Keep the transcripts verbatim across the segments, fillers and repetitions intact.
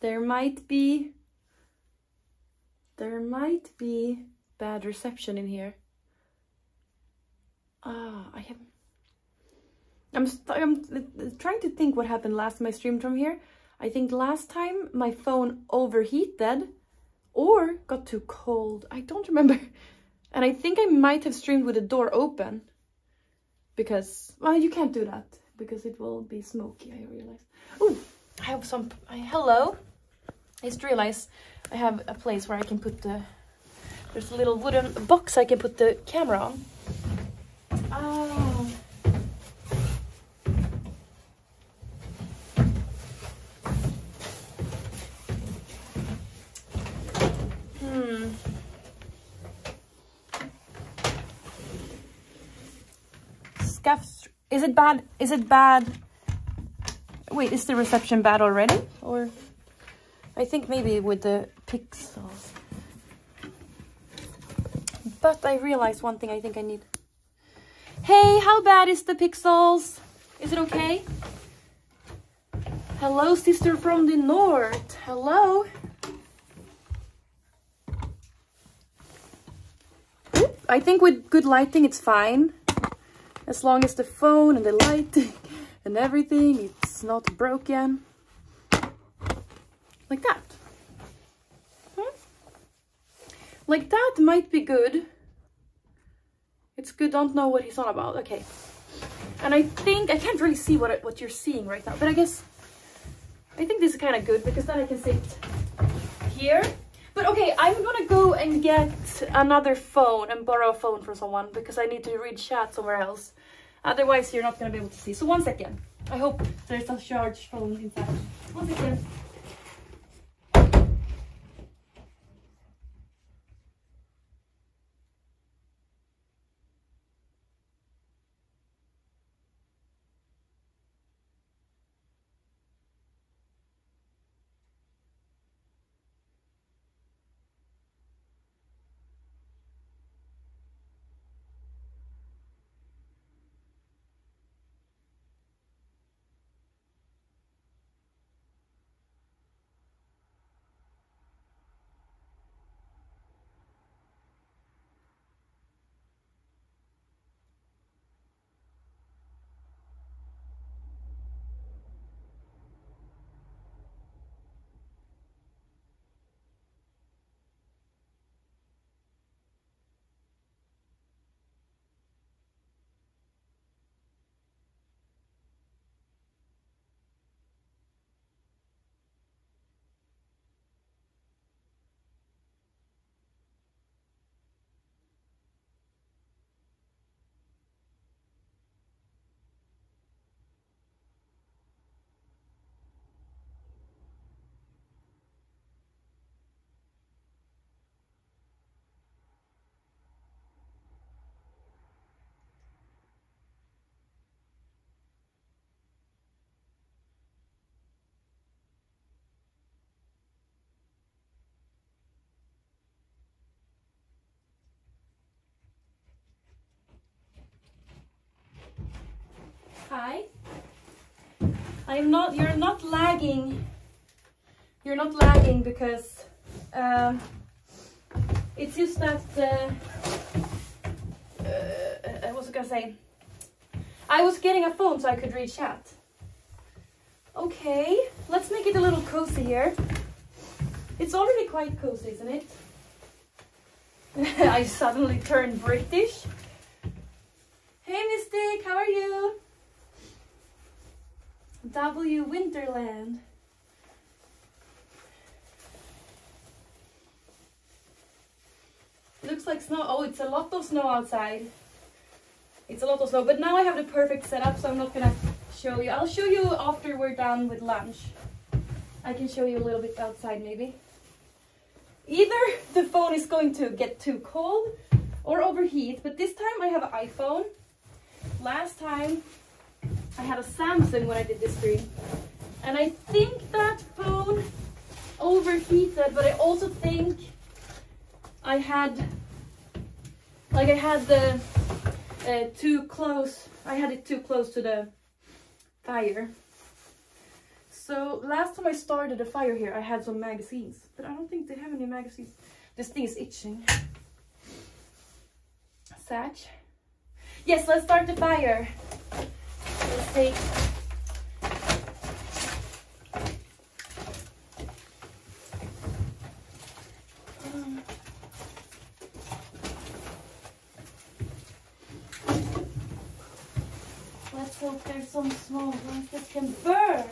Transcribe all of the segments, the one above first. there might be there might be bad reception in here. Ah, oh, I have I'm, I'm trying to think what happened last my stream from here. I think last time my phone overheated or got too cold. I don't remember. And I think I might have streamed with the door open. Because, well, you can't do that. Because it will be smoky, I realize. Oh, I have some... I, hello. I just realized I have a place where I can put the... There's a little wooden box I can put the camera on. Oh... Is it bad? Is it bad? Wait, is the reception bad already? Or I think maybe with the pixels. But I realized one thing I think I need. Hey, how bad is the pixels? Is it okay? Hello, sister from the north. Hello. I think with good lighting, it's fine. As long as the phone and the lighting and everything, it's not broken. Like that. Hmm? Like that might be good. It's good, don't know what he's on about. Okay. And I think, I can't really see what, what you're seeing right now. But I guess, I think this is kind of good because then I can sit here. But okay, I'm gonna go and get another phone and borrow a phone from someone because I need to read chat somewhere else. Otherwise, you're not gonna be able to see. So one second. I hope there's a charged phone inside. One second. Hi. I'm not, you're not lagging. You're not lagging because uh, it's just that, uh, uh, I was gonna say, I was getting a phone so I could read chat. Okay, let's make it a little cozy here. It's already quite cozy, isn't it? I suddenly turned British. Hey Mystic, how are you? W Winterland. Looks like snow. Oh, it's a lot of snow outside. It's a lot of snow, but now I have the perfect setup, so I'm not gonna show you. I'll show you after we're done with lunch. I can show you a little bit outside maybe. Either the phone is going to get too cold or overheat, but this time I have an iPhone. Last time I had a Samsung when I did this stream, and I think that phone overheated, but I also think I had, like I had the uh, too close, I had it too close to the fire. So last time I started a fire here, I had some magazines, but I don't think they have any magazines. This thing is itching. Satch. Yes, let's start the fire. Let's take... Let's hope there's some small ones that can burn.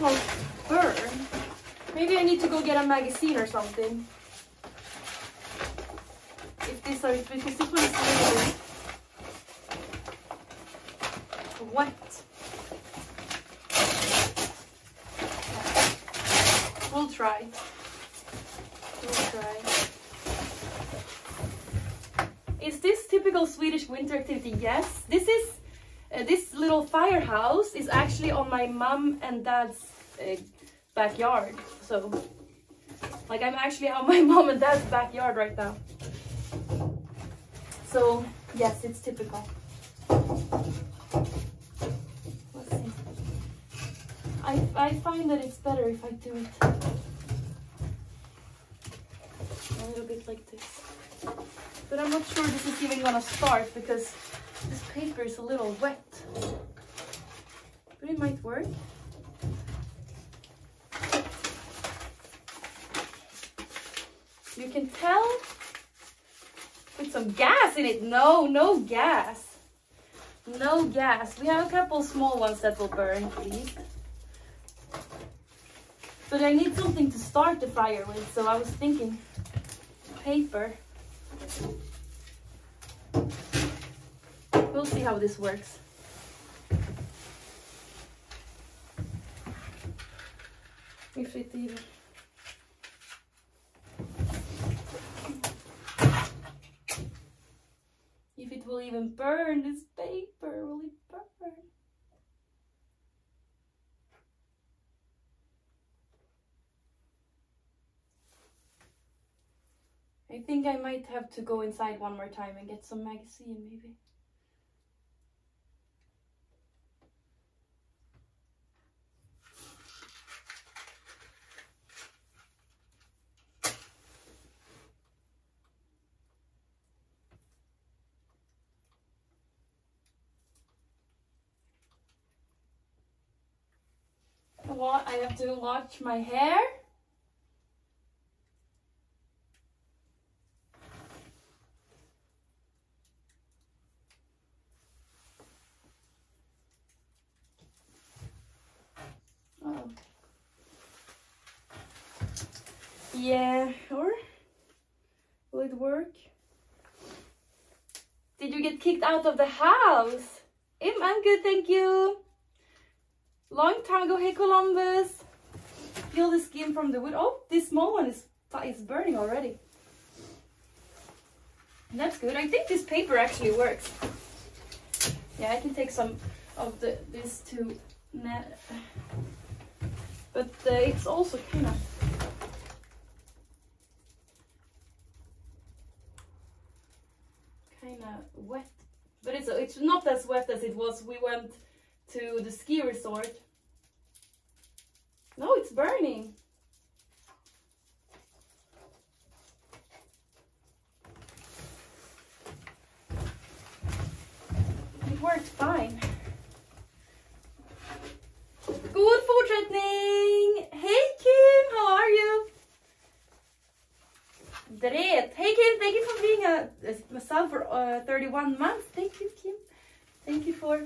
Won't burn. Maybe I need to go get a magazine or something. If this are because this one is really wet. We'll try. We'll try. Is this typical Swedish winter activity? Yes. This is. Uh, this little firehouse is actually on my mum and dad's uh, backyard. So, like, I'm actually on my mum and dad's backyard right now. So, yes, it's typical. Let's see. I, I find that it's better if I do it a little bit like this. But I'm not sure this is even gonna start because this paper is a little wet, but it might work. You can tell with some gas in it. No, no gas. No gas. We have a couple small ones that will burn, please. But I need something to start the fire with, so I was thinking paper. We'll see how this works. If it even... If it will even burn, this paper, will it burn? I think I might have to go inside one more time and get some magazine, maybe. I have to watch my hair. Oh. Yeah, or will it work? Did you get kicked out of the house? Im, I'm good, thank you. Long time ago, hey Columbus. Peel the skin from the wood. Oh, this small one is, is burning already. And that's good. I think this paper actually works. Yeah, I can take some of the this too. But uh, it's also kind of... Kind of wet. But it's, it's not as wet as it was. We went... to the ski resort. No, it's burning. It worked fine. Good fortsättning! Hey Kim, how are you? Dret. Hey Kim, thank you for being a, a sub for uh, thirty-one months. Thank you, Kim. Thank you for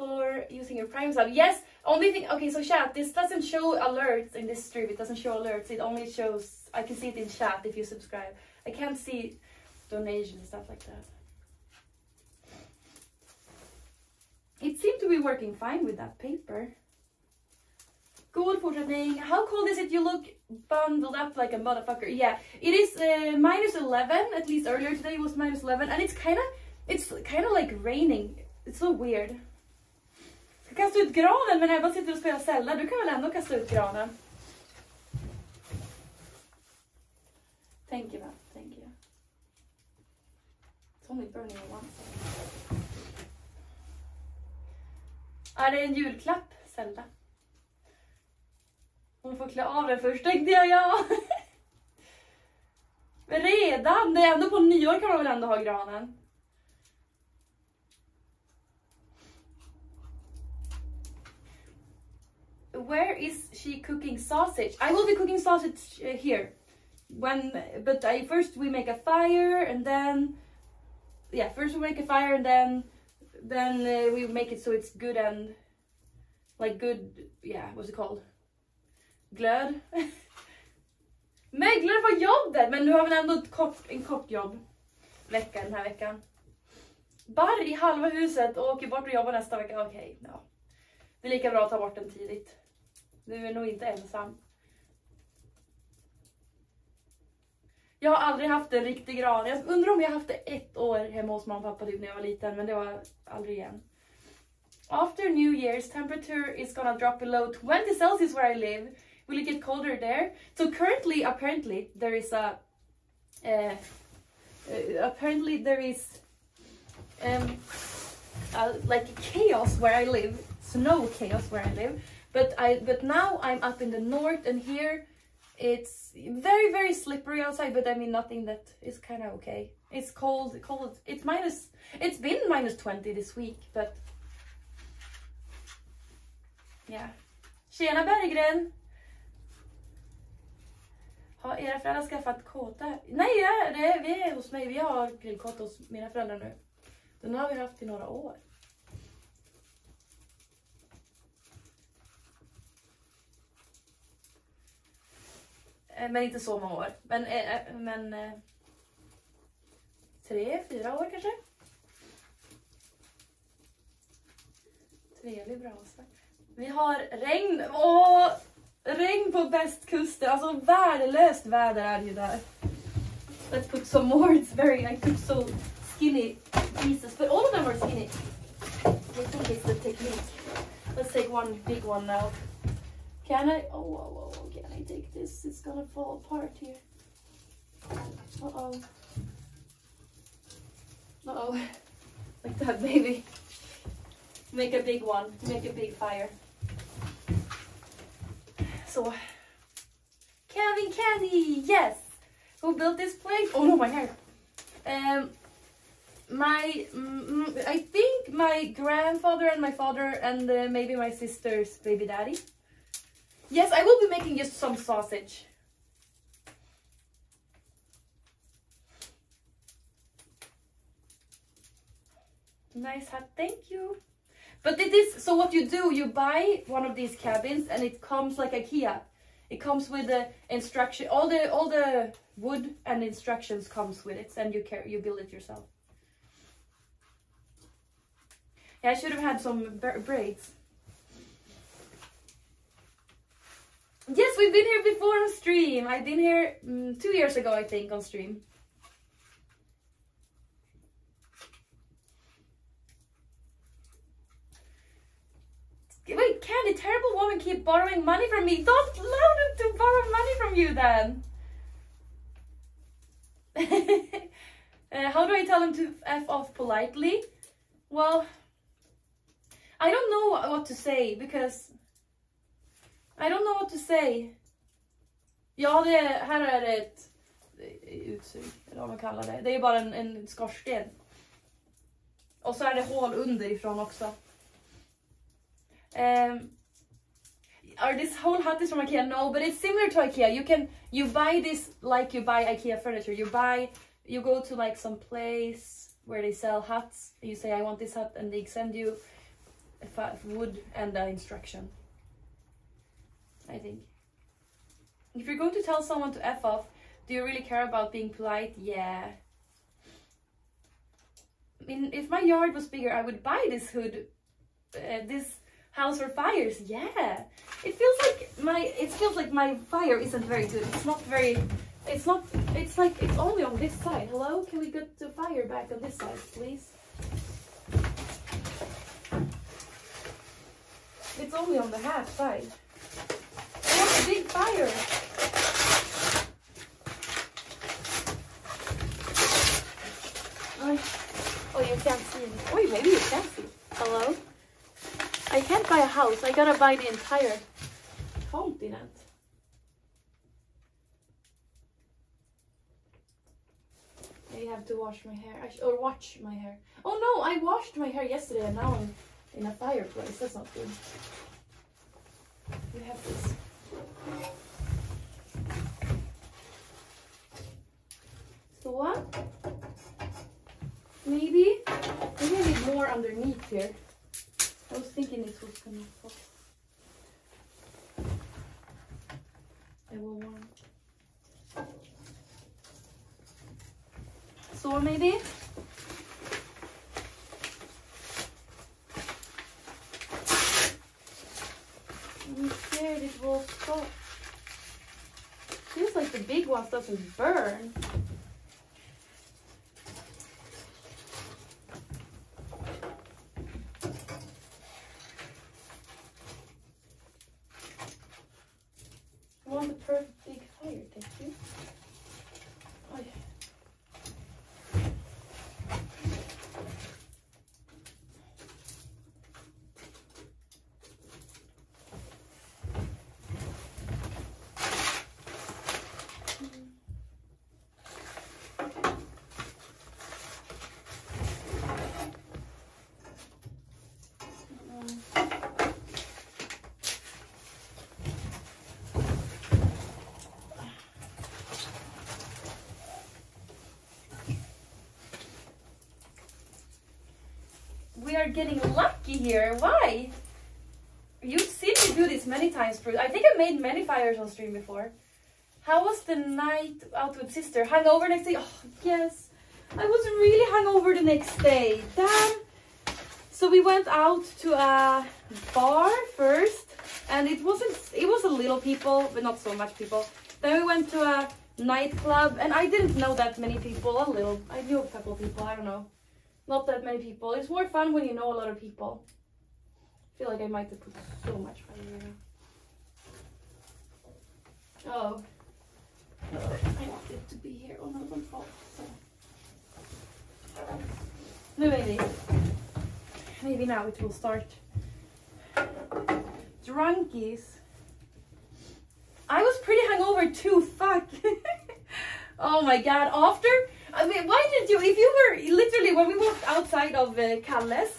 for using your Prime sub. Yes, only thing, okay, so chat, this doesn't show alerts in this stream, it doesn't show alerts, it only shows, I can see it in chat if you subscribe. I can't see donations and stuff like that. It seemed to be working fine with that paper. Good for today. How cold is it? You look bundled up like a motherfucker. Yeah, it is uh, minus eleven, at least earlier today it was minus eleven, and it's kind of, it's kind of like raining. It's so weird. Kasta ut granen, men när jag bara sitter och spelar Zelda, du kan väl ändå kasta ut granen? Tänker man, tänker. only burning on one side. Är det en julklapp, Zelda? Hon får klä av den först, tänkte jag, ja. Men redan, det är ändå på nyår kan man väl ändå ha granen. Where is she cooking sausage? I will be cooking sausage uh, here. When, but I first we make a fire and then, yeah, first we make a fire and then, then uh, we make it so it's good and, like good, yeah, what's it called? Glöd. Men glöd från jobbet, men nu har vi ändå ett kort, en kort jobb vecka den här veckan. Barr i halva huset och åker bort och jobbar nästa vecka, okej, okay, ja. Det är lika bra att ta bort den tidigt. Nu är nog inte ensam. Jag har aldrig haft en riktig gran. Jag undrar om jag haft det ett år hemma hos mamma och pappa typ när jag var liten. Men det var aldrig igen. After New Year's, temperature is gonna drop below twenty Celsius where I live. Will it get colder there? So currently, apparently, there is a... Uh, uh, apparently there is... Um, uh, like chaos where I live. Snow chaos where I live. But, I, but now I'm up in the north and here... It's very, very slippery outside, but I mean nothing that is kind of okay. It's cold, cold. It's minus, it's been minus twenty this week, but... Yeah. Tjena Berggren! Har era föräldrar skaffat kåta? Nej, det, vi är hos mig. Vi har grillkåta hos mina föräldrar nu. Den har vi haft i några år. Men inte så många år. Men, men tre, fyra år kanske. Trevlig bra. Vi har regn. Åh, regn på västkusten. Alltså värdelöst väder är ju där. Let's cook some more. It's very, I cook so skinny pieces. But all of them are skinny. I think it's the technique. Let's take one big one now. Can I? Oh, oh, oh, can I take this? It's gonna fall apart here. Uh-oh. Uh-oh. Like that, baby. Make a big one. Make a big fire. So. Kevin Candy! Yes! Who built this place? Oh, no, my hair. Um, my, mm, I think my grandfather and my father and uh, maybe my sister's baby daddy. Yes, I will be making just some sausage. Nice hat, thank you. But it is, so what you do, you buy one of these cabins and it comes like IKEA. It comes with the instruction, all the all the wood and instructions comes with it and you carry, you build it yourself. Yeah, I should have had some braids. Yes, we've been here before on stream. I've been here mm, two years ago, I think, on stream. Wait, can the terrible woman keep borrowing money from me? Don't allow them to borrow money from you then. uh, how do I tell them to F off politely? Well, I don't know what to say because... I don't know what to say. Ja, det här är ett utsug, eller vad man kallar det. Det är bara en, en skorsten. Och så är det hål underifrån också. Um, are this whole hut is from IKEA? No, but it's similar to IKEA. You can, you buy this like you buy IKEA furniture. You buy, you go to like some place where they sell huts. You say, I want this hut, and they send you wood and the instruction. I think. If you're going to tell someone to F off, do you really care about being polite? Yeah. I mean, if my yard was bigger, I would buy this hood, uh, this house for fires. Yeah. It feels like my, it feels like my fire isn't very good. It's not very, it's not, it's like, it's only on this side. Hello? Can we get the fire back on this side, please? It's only on the half side. Big fire. Oh. can't see anything. Wait, maybe you can see. Hello? I can't buy a house. I gotta buy the entire continent. I have to wash my hair. I sh or watch my hair. Oh no, I washed my hair yesterday and now I'm in a fireplace. That's not good. We have this. So what? Maybe? Maybe I need more underneath here. I was thinking this was gonna fall. I will warm. So maybe? I'm scared it will fall. Seems like the big ones doesn't burn. Are getting lucky here. Why? You've seen me do this many times, Bruce. I think I made many fires on stream before. How was the night out with sister? Hungover next day? Oh, yes. I was really hungover the next day. Damn. So we went out to a bar first, and it wasn't, it was a little people, but not so much people. Then we went to a nightclub, and I didn't know that many people. A little, I knew a couple of people, I don't know. Not that many people. It's more fun when you know a lot of people. I feel like I might have put so much fire here. Oh. Oh, I want it to be here. Oh no, don't fall. Sorry. No, maybe. Maybe now it will start. Drunkies. I was pretty hungover too. Fuck. Oh my god. After. I mean, why did you, if you were, literally, when we walked outside of uh, Kalles,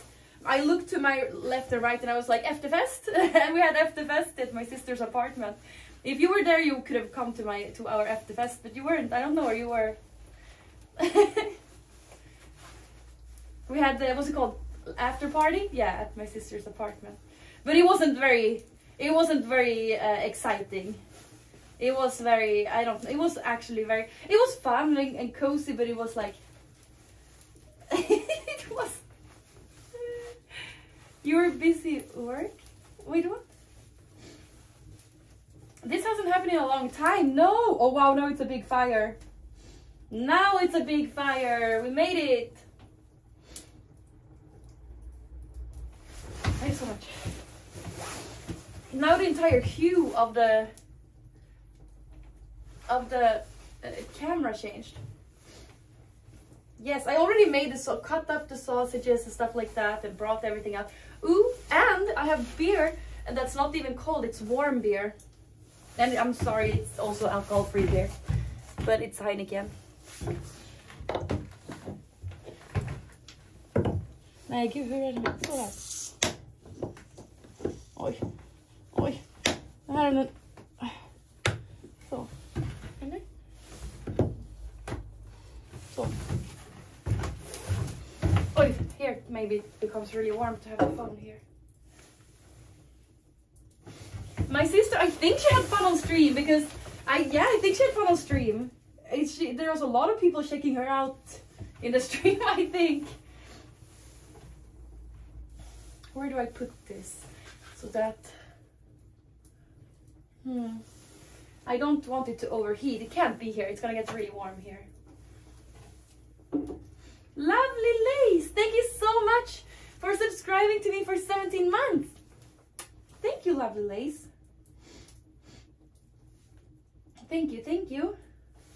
I looked to my left and right and I was like, Efterfest, and we had Efterfest at my sister's apartment. If you were there, you could have come to my, to our Efterfest, but you weren't. I don't know where you were. We had the, what's it called, after party? Yeah, at my sister's apartment. But it wasn't very, it wasn't very uh, exciting. It was very, I don't know, it was actually very, it was fun and, and cozy, but it was like, it was, you were busy at work? Wait, what? This hasn't happened in a long time, no! Oh wow, now it's a big fire. Now it's a big fire, we made it! Thanks so much. Now the entire hue of the of the uh, camera changed. Yes, I already made the so cut up the sausages and stuff like that and brought everything out. Ooh, and I have beer, and that's not even cold, it's warm beer. And I'm sorry, it's also alcohol-free beer, but it's Heineken. Nej, gud, hur är det med sådär? Oj, oj, det här är en... Så. Oh, here, maybe it becomes really warm to have fun here. My sister, I think she had fun on stream because I, yeah, I think she had fun on stream. It's, she, there was a lot of people checking her out in the stream, I think. Where do I put this? So that, hmm, I don't want it to overheat. It can't be here. It's gonna get really warm here. Lovely Lace, thank you so much for subscribing to me for seventeen months. Thank you, Lovely Lace. Thank you, thank you.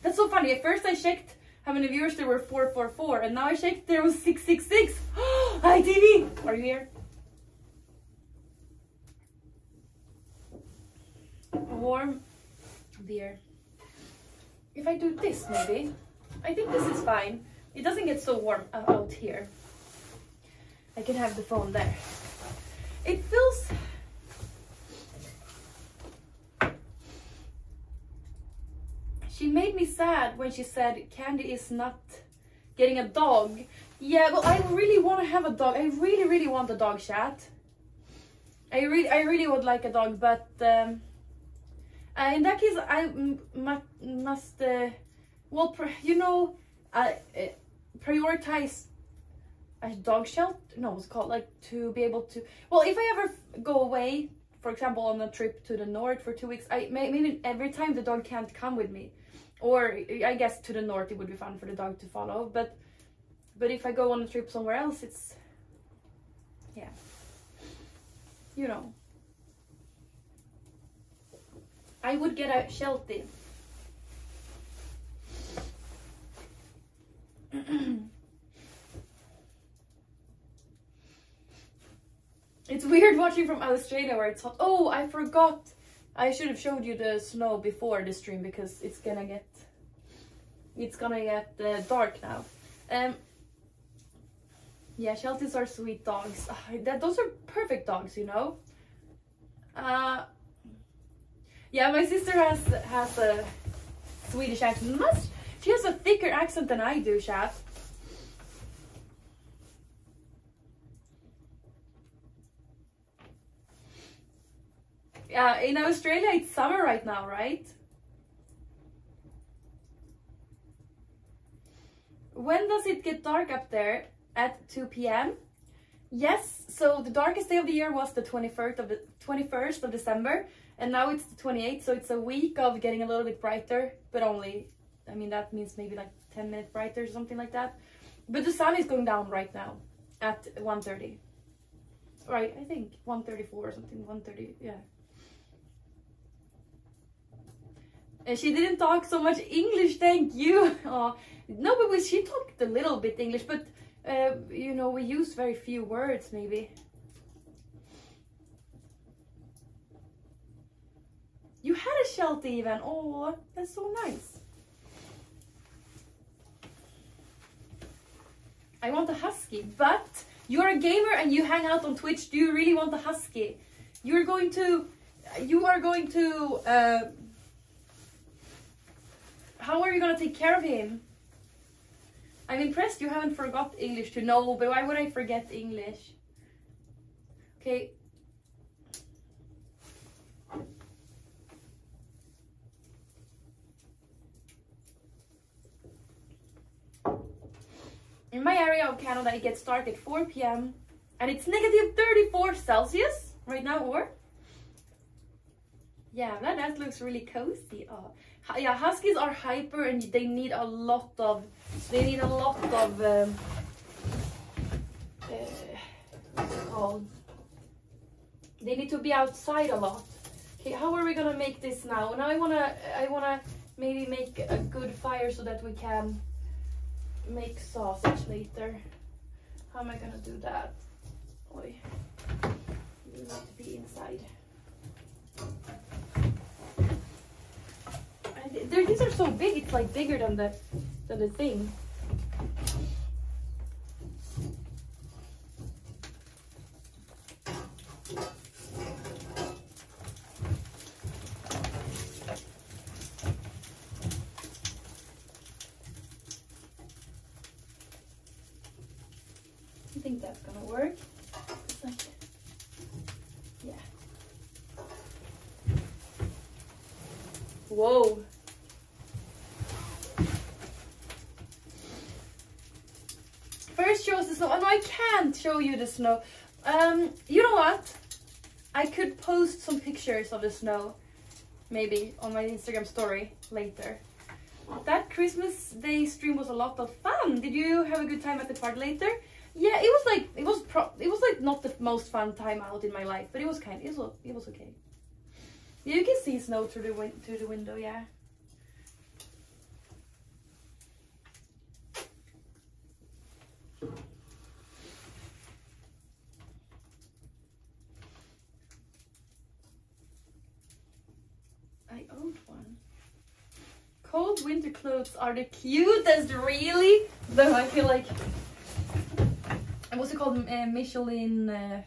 That's so funny. At first I checked how many viewers there were, four four four, and now I checked, there was six six six. I T V, are you here? Warm beer. If I do this, maybe. I think this is fine. It doesn't get so warm out here. I can have the phone there. It feels... She made me sad when she said Candy is not getting a dog. Yeah, well, I really want to have a dog. I really, really want a dog, chat. I really, I really would like a dog, but um, uh, in that case, I m m must, uh, well, pr you know, I uh, prioritize a dog shelter. No, what's it called? Like to be able to. Well, if I ever go away, for example, on a trip to the north for two weeks, I maybe every time the dog can't come with me. Or I guess to the north it would be fun for the dog to follow, but but if I go on a trip somewhere else, it's, yeah, you know. I would get a shelter. It's weird watching from Australia where it's hot. Oh, I forgot. I should have showed you the snow before the stream because it's gonna get, it's gonna get uh, dark now. Um, yeah, Shelties are sweet dogs. Oh, that, those are perfect dogs, you know. Uh, yeah, my sister has has a Swedish accent. Must, she has a thicker accent than I do, chat. Uh, in Australia, it's summer right now, right? When does it get dark up there? At two P M? Yes, so the darkest day of the year was the twenty-first of December, and now it's the twenty-eighth, so it's a week of getting a little bit brighter, but only, I mean, that means maybe like ten minutes brighter or something like that. But the sun is going down right now at one thirty. Right, I think one thirty-four or something, one thirty, yeah. And she didn't talk so much English, thank you. Oh, no, but we, she talked a little bit English, but, uh, you know, we use very few words, maybe. You had a shelter even. Oh, that's so nice. I want a husky, but you're a gamer and you hang out on Twitch. Do you really want a husky? You're going to, you are going to... Uh, How are you gonna take care of him? I'm impressed you haven't forgot English to know, but why would I forget English? Okay. In my area of Canada, it gets dark at four P M and it's negative thirty-four Celsius right now, or? Yeah, that, that looks really cozy. Oh. Yeah, huskies are hyper and they need a lot of, they need a lot of, um, uh, oh, they need to be outside a lot. Okay, how are we gonna make this now? Now I wanna, I wanna maybe make a good fire so that we can make sausage later. How am I gonna do that? Oi, you need to be inside. They're, these are so big, it's like bigger than the, than the thing. I think that's gonna work. It's like, yeah. Whoa. Show you the snow. Um, you know what? I could post some pictures of the snow, maybe on my Instagram story later. That Christmas Day stream was a lot of fun. Did you have a good time at the party later? Yeah, it was like it was pro it was like not the most fun time out in my life, but it was kind. It was it was okay. Yeah, you can see snow through the win through the window. Yeah. cold winter clothes are the cutest, really. Though I feel like, what's it called, uh, Michelin, uh,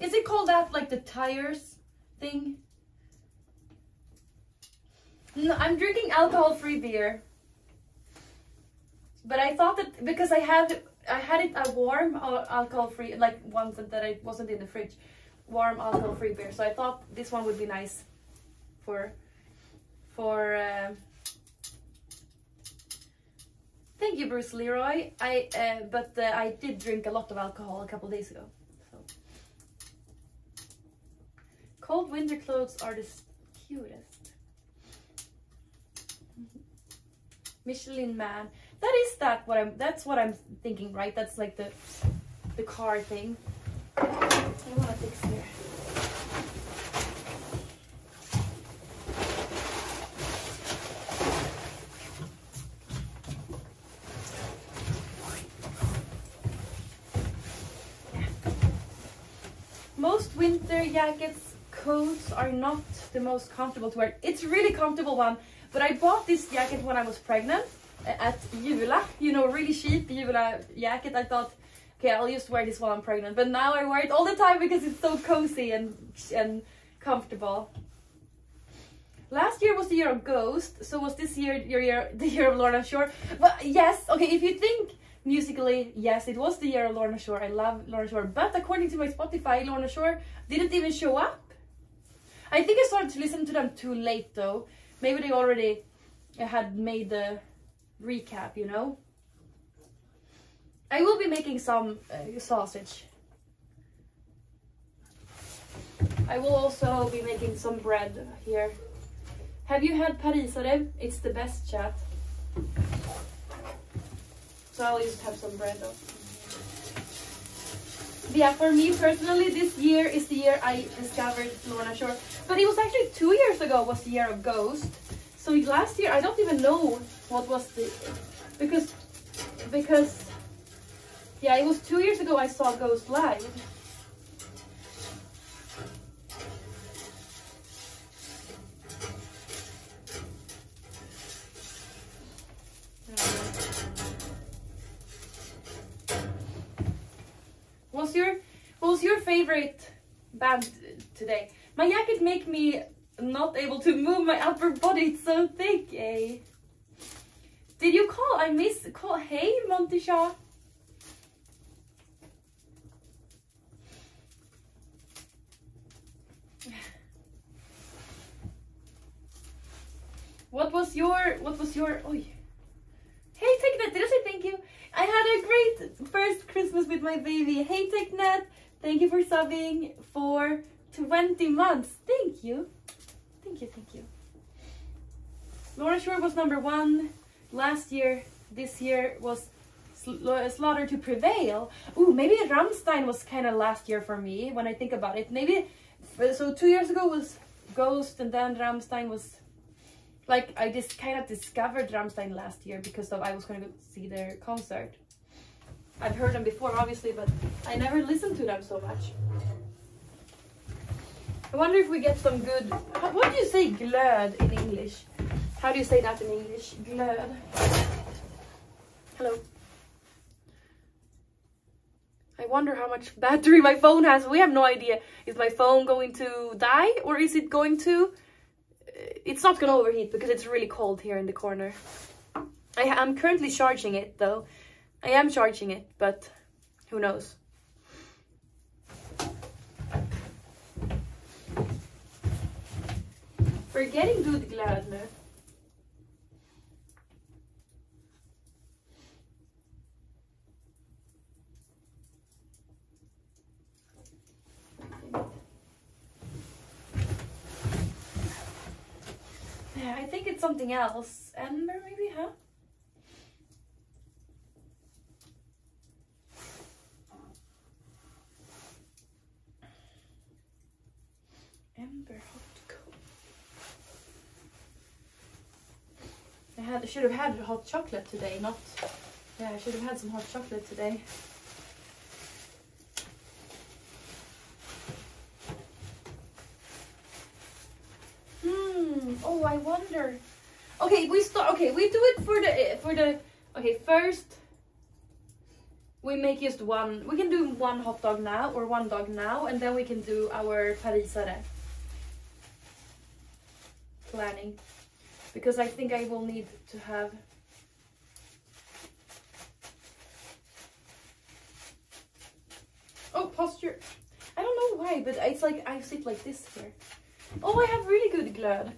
is it called that, like the tires thing? No, I'm drinking alcohol-free beer. But I thought that, because I had, I had it a warm alcohol-free, like one that I wasn't in the fridge, warm alcohol-free beer. So I thought this one would be nice for, for, uh, thank you, Bruce Leroy. I, uh, but uh, I did drink a lot of alcohol a couple days ago. So. Cold winter clothes are the cutest. Michelin man. That is that what I'm, that's what I'm thinking, right? That's like the the car thing. I wanna fix here. Yeah. Most winter jackets, coats are not the most comfortable to wear. It's a really comfortable one, but I bought this jacket when I was pregnant. At Jula, you know, really cheap Jula jacket. I thought, okay, I'll just wear this while I'm pregnant. But now I wear it all the time because it's so cozy and and comfortable. Last year was the year of Ghost, so was this year your year the year of Lorna Shore? But yes, okay, if you think musically, yes, it was the year of Lorna Shore. I love Lorna Shore, but according to my Spotify, Lorna Shore didn't even show up. I think I started to listen to them too late though. Maybe they already had made the recap, you know. I will be making some uh, sausage. I will also be making some bread here. Have you had parisare? It's the best, chat. So I'll just have some bread though. Yeah, for me personally, this year is the year I discovered Lorna Shore. But it was actually two years ago was the year of Ghost. So last year, I don't even know what was the, because, because, yeah, it was two years ago I saw Ghost live. What's your, what's your favorite band today? My jacket make me not able to move my upper body, it's so thick, eh? Did you call? I miss call. Hey, Monty Shaw. What was your? What was your? Oh, hey, TechNet. Did I say thank you? I had a great first Christmas with my baby. Hey, TechNet. Thank you for subbing for twenty months. Thank you. Thank you. Thank you. Lorna Shore was number one. Last year, this year was Slaughter to Prevail. Ooh, maybe Rammstein was kind of last year for me when I think about it. Maybe, so two years ago was Ghost and then Rammstein was, like I just kind of discovered Rammstein last year because of, I was going to go see their concert. I've heard them before, obviously, but I never listened to them so much. I wonder if we get some good, what do you say glöd in English? How do you say that in English? Glöd. Hello. I wonder how much battery my phone has. We have no idea. Is my phone going to die or is it going to... It's not going to overheat because it's really cold here in the corner. I am currently charging it though. I am charging it, but who knows. We're getting good glöd now. I think it's something else. Amber, maybe, huh? Amber, hot cocoa. I had, should have had hot chocolate today, not... Yeah, I should have had some hot chocolate today. Oh, I wonder. Okay, we start. Okay, we do it for the for the. Okay, first we make just one. We can do one hot dog now or one dog now, and then we can do our parisare planning, because I think I will need to have. Oh, posture. I don't know why, but it's like I sit like this here. Oh, I have really good glöd.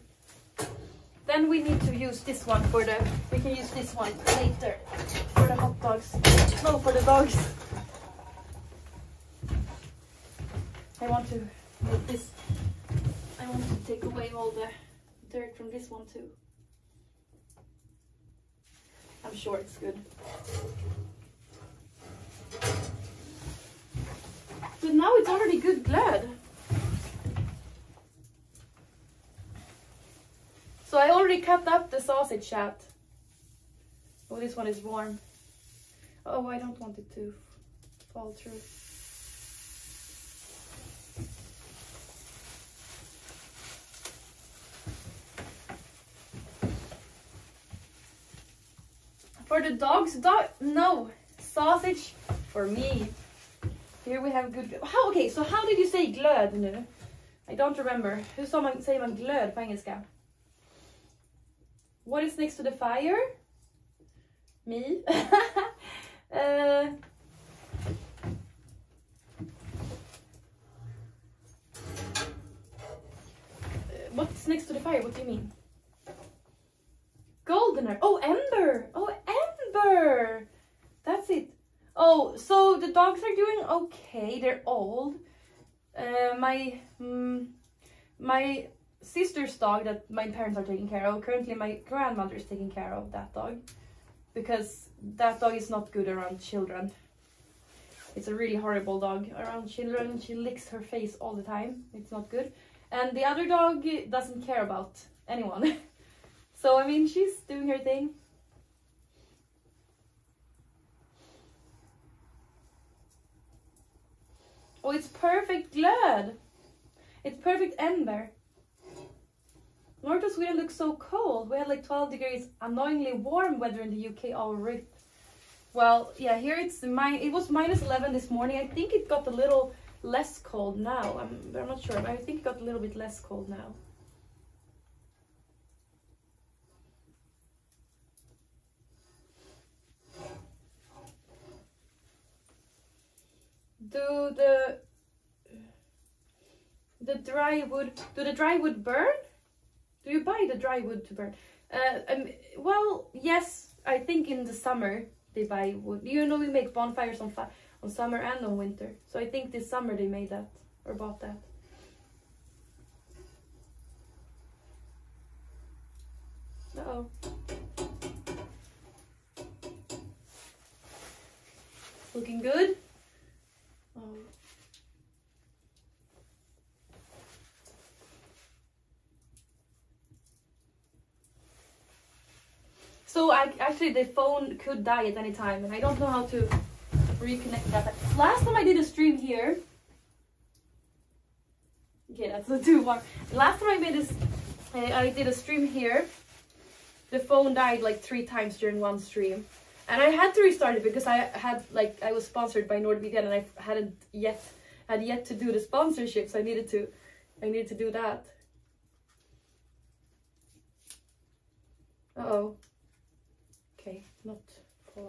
Then we need to use this one for the, we can use this one later for the hot dogs. No, for the dogs. I want to make this, I want to take away all the dirt from this one too. I'm sure it's good. But now it's already good glöd. So I already cut up the sausage chat. Oh, this one is warm. Oh, I don't want it to fall through. For the dogs, dog, no, sausage for me. Here we have good, how, okay, so how did you say glöd nu? I don't remember. Hur sa man, säger man glöd på engelska? What is next to the fire? Me. uh, what's next to the fire? What do you mean? Goldener. Oh, ember. Oh, ember. That's it. Oh, so the dogs are doing okay. They're old. Uh, my mm, my. sister's dog that my parents are taking care of. Currently my grandmother is taking care of that dog, because that dog is not good around children. It's a really horrible dog around children. She licks her face all the time. It's not good. And the other dog doesn't care about anyone. So I mean, she's doing her thing. Oh, it's perfect glöd. It's perfect ember. North of Sweden looks so cold. We had like twelve degrees, annoyingly warm weather in the U K already. Well, yeah, here it's my. It was minus eleven this morning. I think it got a little less cold now. I'm, I'm not sure, but I think it got a little bit less cold now. Do the the dry wood? Do the dry wood burn? Do you buy the dry wood to burn? Uh, um, well, yes, I think in the summer they buy wood. You know, we make bonfires on, fi on summer and on winter. So I think this summer they made that or bought that. Uh-oh. Looking good. Oh. So I, actually the phone could die at any time, and I don't know how to reconnect that. Last time I did a stream here, okay, that's too warm. Last time I made this, I, I did a stream here. The phone died like three times during one stream, and I had to restart it because I had like I was sponsored by NordVPN, and I hadn't yet had yet to do the sponsorship, so I needed to, I needed to do that. Uh oh. Okay, not for.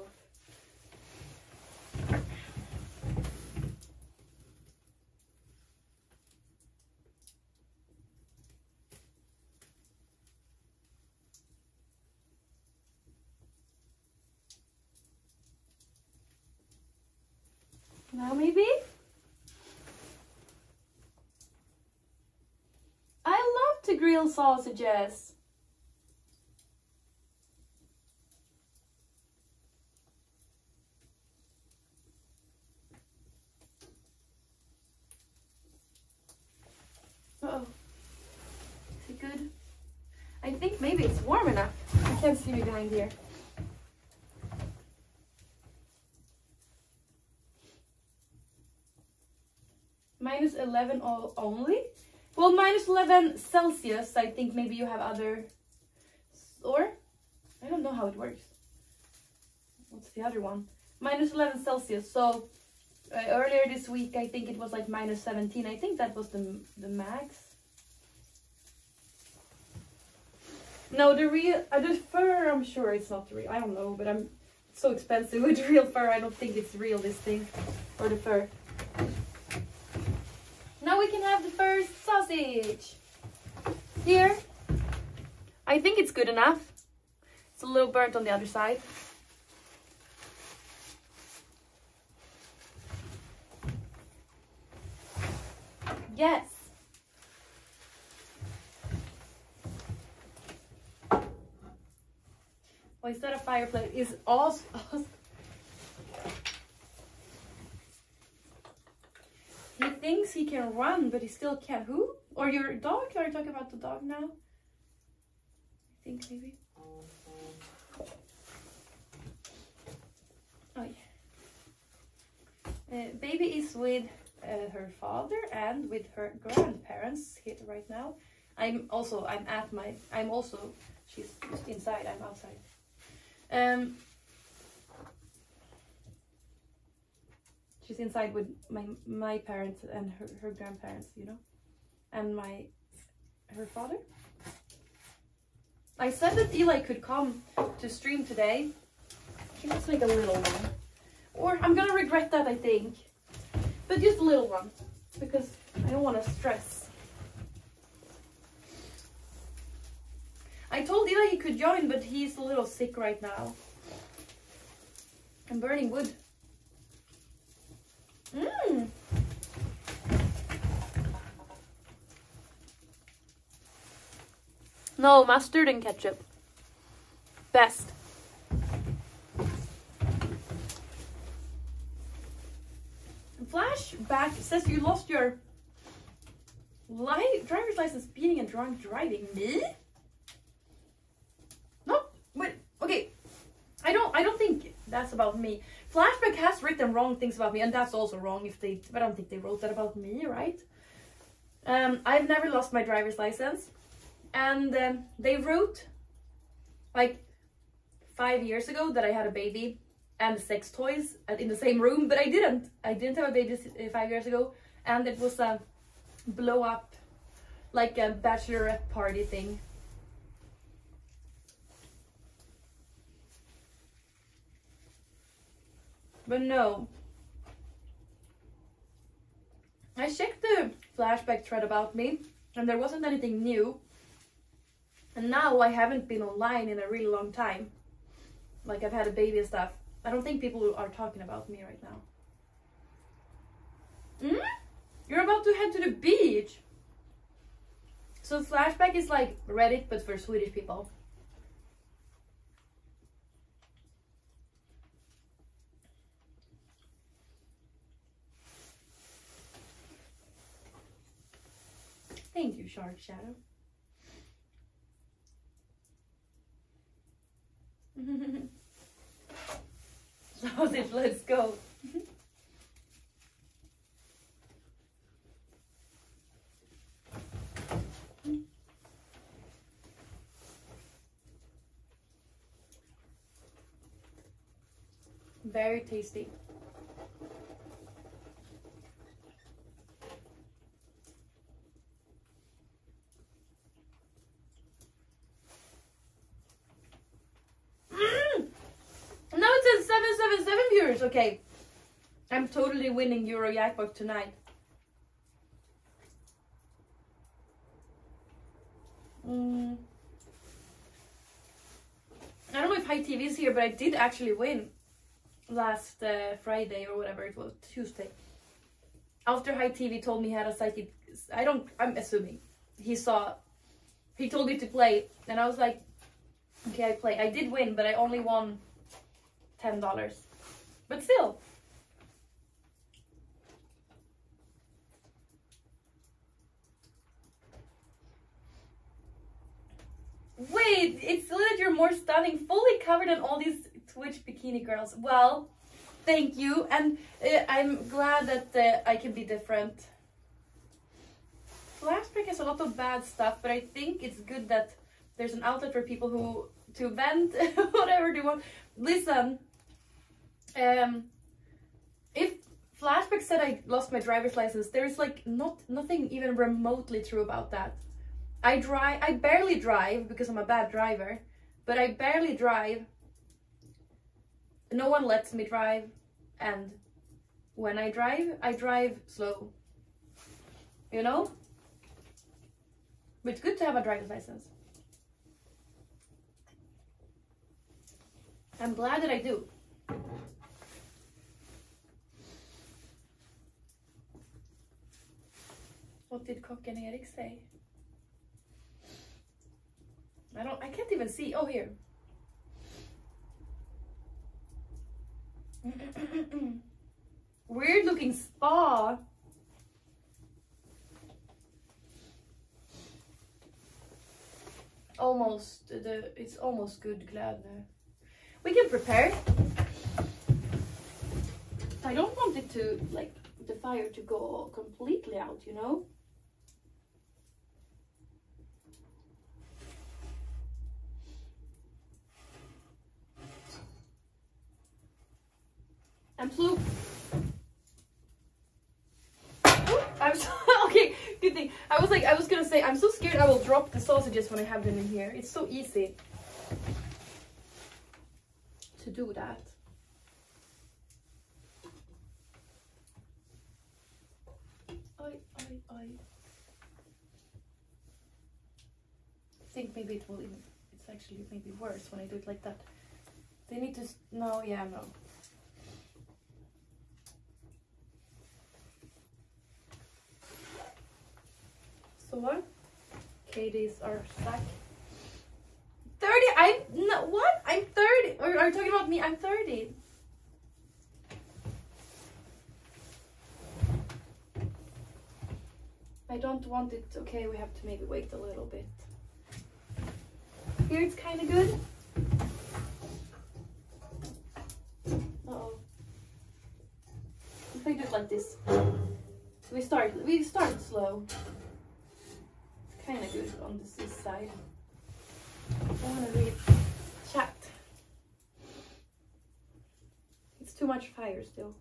Now maybe? I love to grill sausages. Uh-oh. Is it good? I think maybe it's warm enough. I can't see you behind here. minus eleven only? Well, minus eleven Celsius. I think maybe you have other or I don't know how it works. What's the other one? minus eleven Celsius. So uh, earlier this week, I think it was like minus seventeen. I think that was the, the max. No, the real, uh, the fur, I'm sure it's not real. I don't know, but I'm it's so expensive with real fur. I don't think it's real, this thing, or the fur. Now we can have the first sausage. Here. I think it's good enough. It's a little burnt on the other side. Yes. Oh, is that a fireplace? It's awesome. He thinks he can run, but he still can't. Who? Or your dog? Are you talking about the dog now? I think maybe. Oh yeah. Uh, baby is with uh, her father and with her grandparents here right now. I'm also. I'm at my. I'm also. She's just inside. I'm outside. Um, she's inside with my my parents and her, her grandparents, you know, and my her father. I said that Eli could come to stream today. Let's make a little one, or I'm gonna regret that, I think, but just a little one because I don't want to stress. I told Eli he could join, but he's a little sick right now. I'm burning wood. Mmm. No, mustard and ketchup. Best. Flashback says you lost your li- driver's license speeding and drunk driving. Me? Okay, I don't I don't think that's about me. Flashback has written wrong things about me, and that's also wrong if they, but I don't think they wrote that about me, right? Um, I've never lost my driver's license, and um, they wrote like five years ago that I had a baby and sex toys in the same room, but I didn't. I didn't have a baby five years ago, and it was a blow up, like a bachelorette party thing. But no, I checked the Flashback thread about me and there wasn't anything new, and now I haven't been online in a really long time. Like, I've had a baby and stuff. I don't think people are talking about me right now. Mm? You're about to head to the beach. So Flashback is like Reddit but for Swedish people. Thank you, Shark Shadow. Sausage, let's go. Very tasty. Okay, I'm totally winning Euro Jackpot tonight. Mm. I don't know if High T V is here, but I did actually win last uh, Friday or whatever it was, Tuesday. After High T V told me he had a psychic, I don't, I'm assuming he saw, he told me to play, and I was like, okay, I play. I did win, but I only won ten dollars. But still. Wait, it's still that you're more stunning, fully covered in all these Twitch bikini girls. Well, thank you. And uh, I'm glad that uh, I can be different. Flashback has a lot of bad stuff, but I think it's good that there's an outlet for people who to vent whatever they want. Listen, um, if Flashback said I lost my driver's license, there's like not nothing even remotely true about that. I drive, I barely drive because I'm a bad driver, but I barely drive. No one lets me drive, and when I drive, I drive slow, you know? But it's good to have a driver's license. I'm glad that I do. What did Kocken Erik say? I don't, I can't even see, oh here. Weird looking spa. Almost the it's almost good glad now. We can prepare. I don't want it to like the fire to go completely out, you know? And ploop. I'm so, okay, good thing. I was like, I was gonna say, I'm so scared I will drop the sausages when I have them in here. It's so easy to do that. I, I, I think maybe it will even, it's actually maybe worse when I do it like that. They need to, no, yeah, no. So what? Katie's are stuck. thirty? I'm not, what? I'm thirty. Are, are you talking about me? I'm thirty. I don't want it. Okay, we have to maybe wait a little bit. Here it's kind of good. Uh-oh. If I do it like this. We start, we start slow. Kind of good on this side. I want to read chat. It's too much fire still.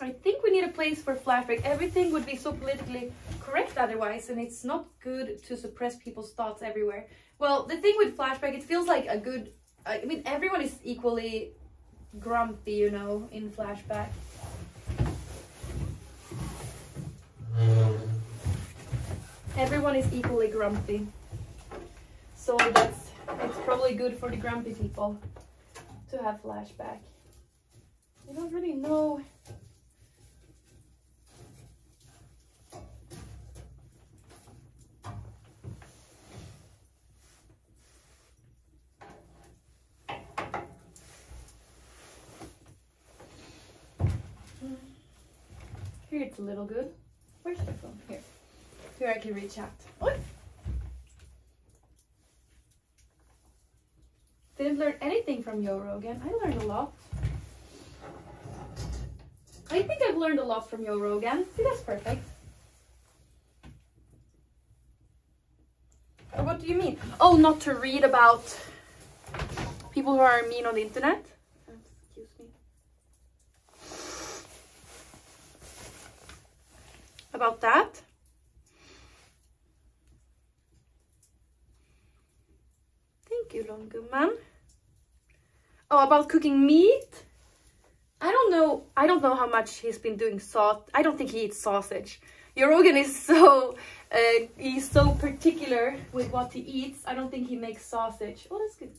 I think we need a place for Flashback. Everything would be so politically correct otherwise, and it's not good to suppress people's thoughts everywhere. Well, the thing with Flashback, it feels like a good... I mean, everyone is equally... grumpy, you know, in Flashback. Everyone is equally grumpy, so that's it's probably good for the grumpy people to have Flashback. You don't really know. Here it's a little good. Where's the phone? Here. Here I can reach out. What? Didn't learn anything from Joe Rogan. I learned a lot. I think I've learned a lot from Joe Rogan. See, that's perfect. Or what do you mean? Oh, not to read about people who are mean on the internet? About that. Thank you, Longman. Oh, about cooking meat? I don't know. I don't know how much he's been doing sauce. I don't think he eats sausage. Rogan is so uh, he's so particular with what he eats. I don't think he makes sausage. Oh, that's good.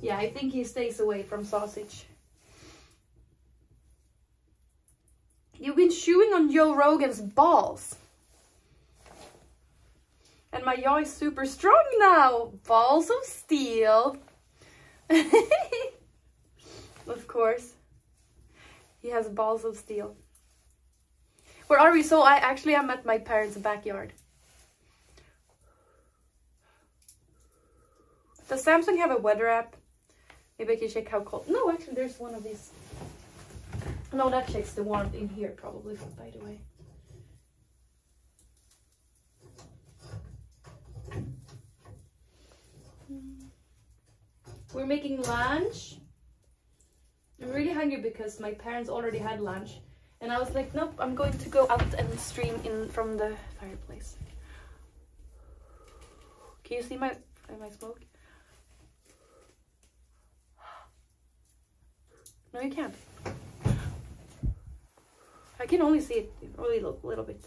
Yeah, I think he stays away from sausage. You've been chewing on Joe Rogan's balls. And my jaw is super strong now. Balls of steel. Of course. He has balls of steel. Where are we? So I actually am at my parents' backyard. Does Samsung have a weather app? Maybe I can check how cold. No, actually there's one of these. No, that checks the warmth in here probably, by the way. We're making lunch. I'm really hungry because my parents already had lunch. And I was like, nope, I'm going to go out and stream in from the fireplace. Can you see my, my smoke? No, you can't. I can only see it a little, little bit.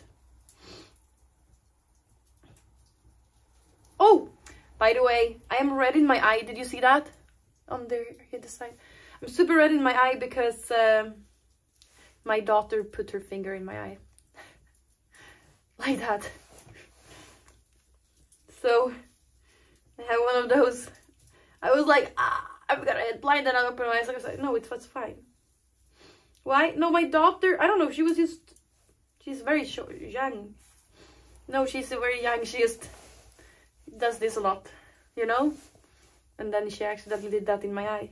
Oh, by the way, I am red in my eye. Did you see that? On the here this side. I'm super red in my eye because um, my daughter put her finger in my eye. Like that. So I have one of those. I was like, ah, I've got a head blind, and I opened my eyes. I was like, no, it's what's fine. Why? No, my daughter, I don't know, she was just, she's very short, young. No, she's very young, she just does this a lot, you know? And then she accidentally did that in my eye.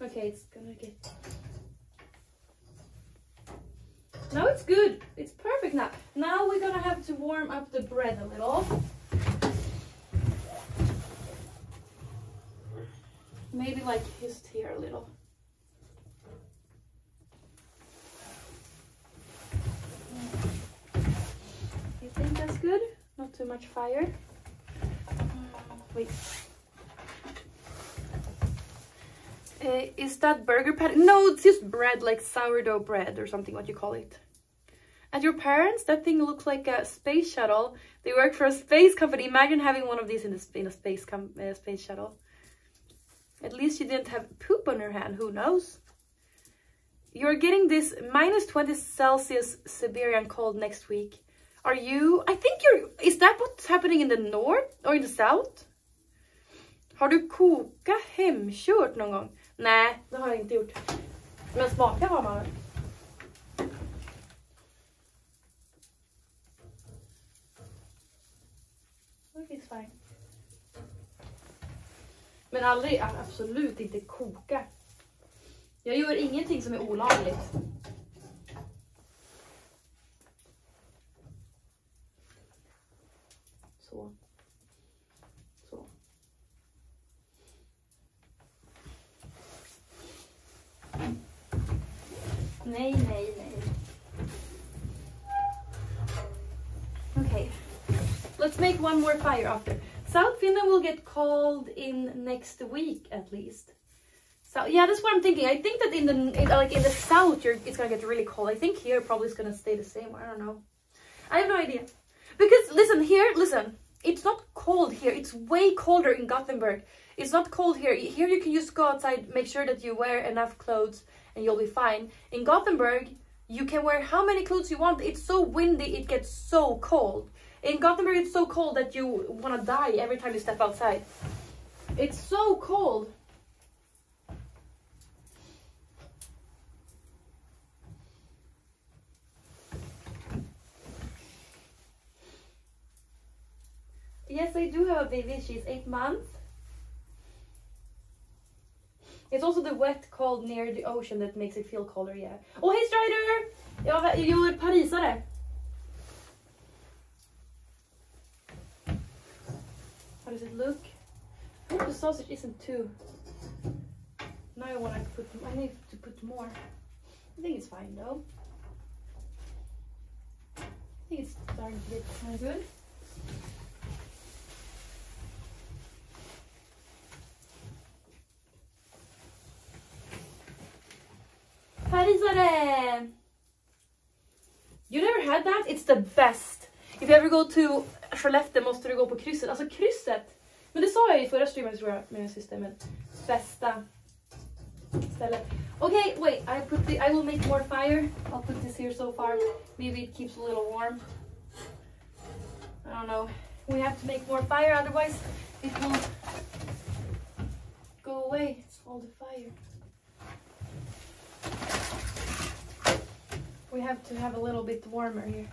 Okay, it's gonna get... Now it's good, it's perfect now. Now we're gonna have to warm up the bread a little. Maybe like just here a little. You think that's good? Not too much fire. Wait. Uh, is that burger patty? No, it's just bread, like sourdough bread or something, what you call it. At your parents, that thing looks like a space shuttle. They work for a space company. Imagine having one of these in a, in a space, com uh, space shuttle. At least she didn't have poop on her hand, who knows? You're getting this minus twenty Celsius Siberian cold next week. Are you, I think you're, is that what's happening in the north or in the south? Har du kokat hemkört någon gång? Nej, det har jag inte gjort. Men smaka har man. Okay, it's fine. Men aldrig, absolut inte koka. Jag gör ingenting som är olagligt. Så. Så. Nej, nej, nej. Okay. Let's make one more fire after. South Finland will get cold in next week at least. So yeah, that's what I'm thinking. I think that in the in, like in the south, you're, it's gonna get really cold. I think here probably it's gonna stay the same. I don't know. I have no idea. Because listen here, listen. It's not cold here. It's way colder in Gothenburg. It's not cold here. Here you can just go outside, make sure that you wear enough clothes, and you'll be fine. In Gothenburg, you can wear how many clothes you want. It's so windy. It gets so cold. In Gothenburg, it's so cold that you want to die every time you step outside. It's so cold. Yes, I do have a baby. She's eight months. It's also the wet cold near the ocean that makes it feel colder, yeah. Oh, hey, Strider! Jag är parisare. How does it look? I hope the sausage isn't too. Now I want to put. I need to put more. I think it's fine though. I think it's starting to get kind of good. Parisare! You never had that? It's the best. If you ever go to Skellefteå måste du gå på krysset. Alltså krysset. Men det sa jag I förra streamen tror jag med min syster, men bästa stället. Okay, wait. I put the, I will make more fire. I'll put this here so far. Maybe it keeps a little warm. I don't know. We have to make more fire, otherwise it will go away. All the fire. We have to have a little bit warmer here.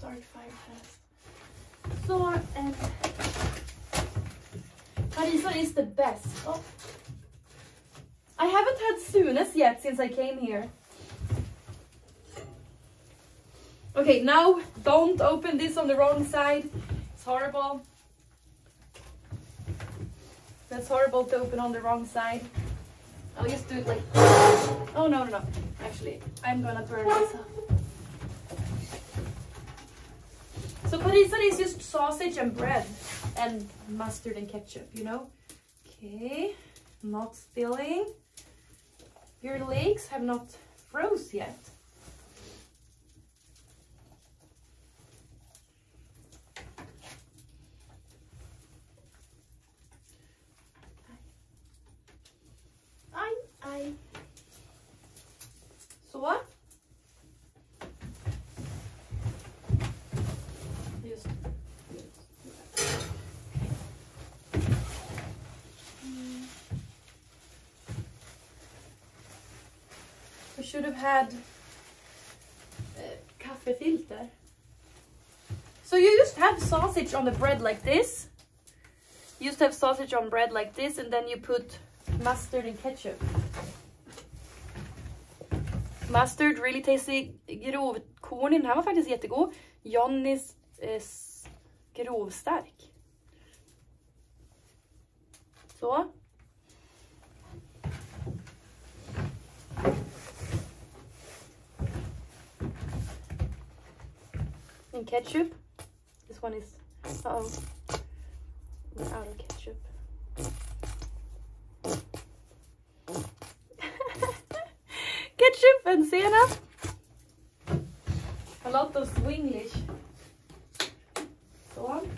Sorry, fire fast. Sword and... Carissa is the best. Oh. I haven't had Sunes yet since I came here. Okay, now don't open this on the wrong side. It's horrible. That's horrible to open on the wrong side. I'll just do it like... Oh, no, no, no. Actually, I'm gonna burn this up. So parisa is just sausage and bread and mustard and ketchup, you know? Okay, not spilling. Your legs have not froze yet. I, I. So what? Just. Mm. We should have had uh, kaffefilter. So you just have sausage on the bread like this. You used to have sausage on bread like this, and then you put mustard and ketchup. Mustard really tasty grovkorn. Den här var faktiskt jättegod. Johnny's eh, grovstark. Så. And ketchup. This one is uh-oh. We're out of ketchup. Ketchup and senap. A lot of Swinglish. So on.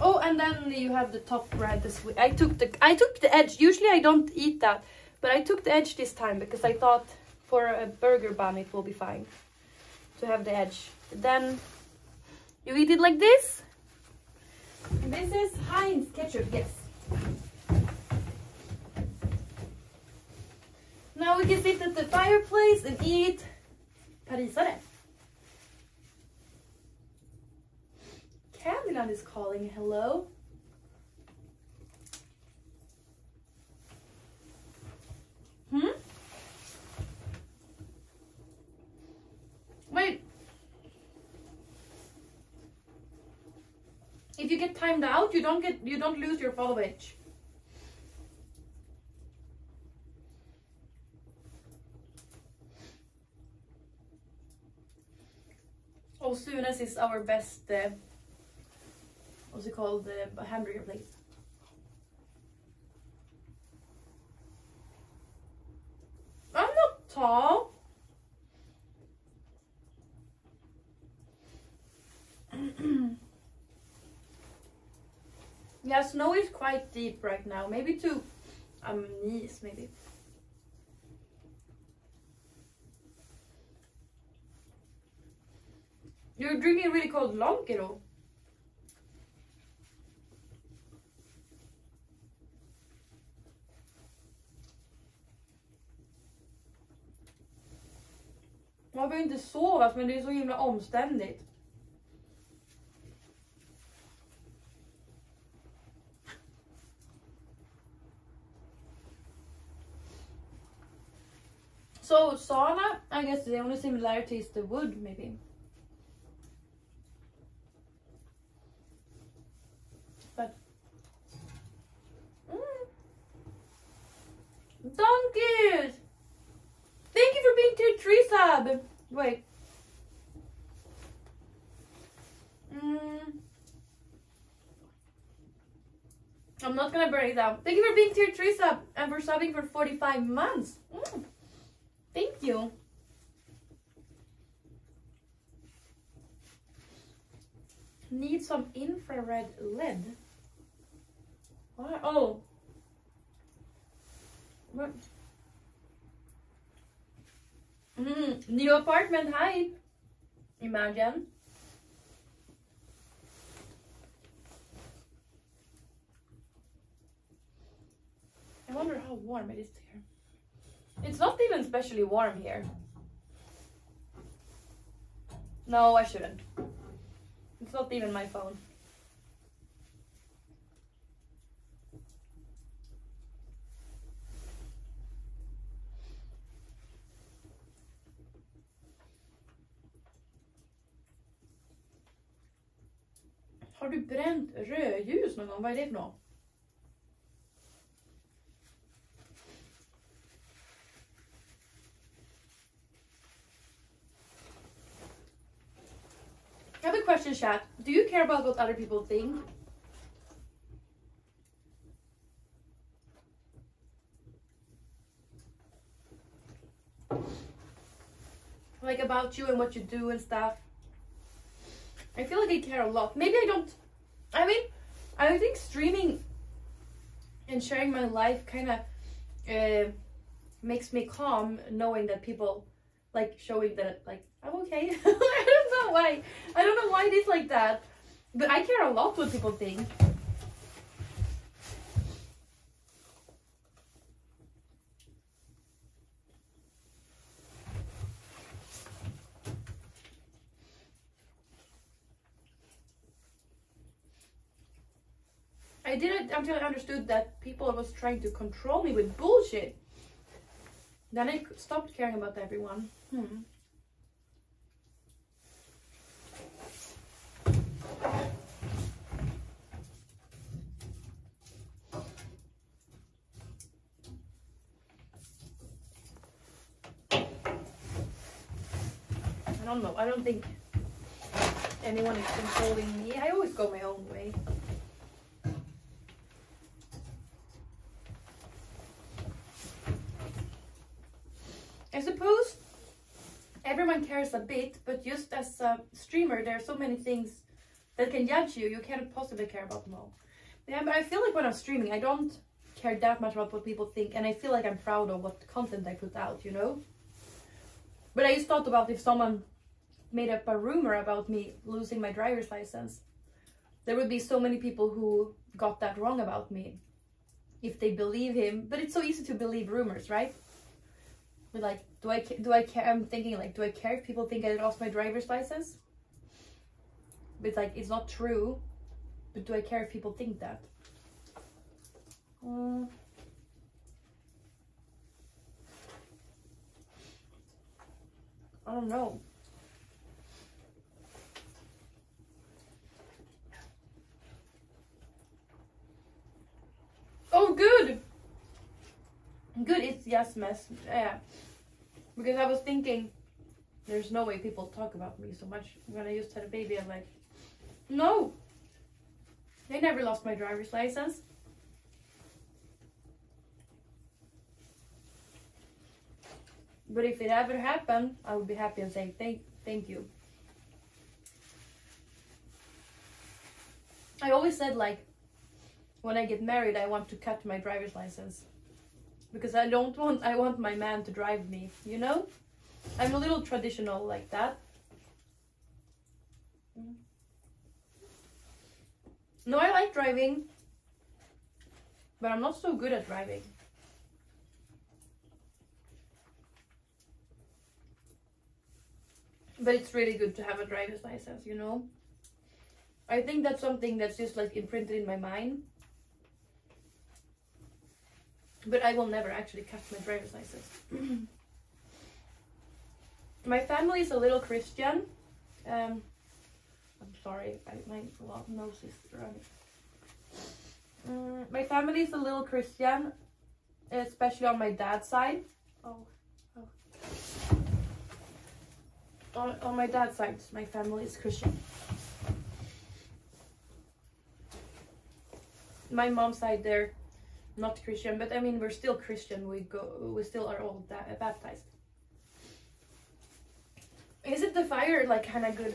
Oh, and then you have the top bread. This I took the I took the edge. Usually I don't eat that, but I took the edge this time because I thought for a burger bun it will be fine to have the edge. Then you eat it like this. This is Heinz ketchup, yes. Now we can sit at the fireplace and eat parisare. Candyland is calling, hello. Hmm? Wait. If you get timed out, you don't get you don't lose your follow edge. Oh, Sunes is our best. Uh, what's it called? The uh, hamburger place. I'm not tall. Yeah, snow is quite deep right now. Maybe to um knees, maybe. You're drinking really cold Lonkero. Man behöver inte sovas, men det är så himla omständigt. So sauna, I guess the only similarity is the wood, maybe. But mm. Donkeys! Thank you for being too tree sub. Wait. Mm. I'm not gonna burn it down. Thank you for being tier three sub and for subbing for forty-five months. Mm. Thank you. Need some infrared L E D. What? Oh. What? Mm, new apartment hype. Imagine. I I wonder how warm it is here. It's not even especially warm here. No, I shouldn't. It's not even my phone. Har du bränt rödljus någon gång? Vad är det för något? I have a question, chat. Do you care about what other people think? Like about you and what you do and stuff? I feel like I care a lot. Maybe I don't. I mean, I think streaming and sharing my life kind of uh, makes me calm, knowing that people like showing that like I'm okay. I don't know why. I don't know why it is like that, but I care a lot what people think. I didn't until I understood that people was trying to control me with bullshit. Then I stopped caring about everyone. Hmm. I don't know. I don't think anyone is controlling me. I always go my own way. I suppose everyone cares a bit, but just as a streamer, there are so many things that can judge you. You can't possibly care about them all. Yeah, but I feel like when I'm streaming, I don't care that much about what people think, and I feel like I'm proud of what content I put out, you know? But I just thought about if someone made up a rumor about me losing my driver's license, there would be so many people who got that wrong about me if they believe him. But it's so easy to believe rumors, right? But like, do I do I care? I'm thinking like, do I care if people think I lost my driver's license? But like, it's not true. But do I care if people think that? Mm. I don't know. Oh, good. Good, it's yes mess. Yeah, because I was thinking there's no way people talk about me so much. When I just had a baby, I'm like, no, they never lost my driver's license. But if it ever happened, I would be happy and saying thank thank you. I always said like, when I get married, I want to cut my driver's license. Because I don't want, I want my man to drive me, you know? I'm a little traditional like that. No, I like driving, but I'm not so good at driving. But it's really good to have a driver's license, you know? I think that's something that's just like imprinted in my mind. But I will never actually cut my driver's license. My family is a little Christian. Um, I'm sorry, I, my nose is running. Um, my family is a little Christian, especially on my dad's side. Oh, oh. On, on my dad's side, my family is Christian. My mom's side, they're not Christian, but I mean, we're still Christian. We go, we still are all baptized. Is it the fire like kind of good?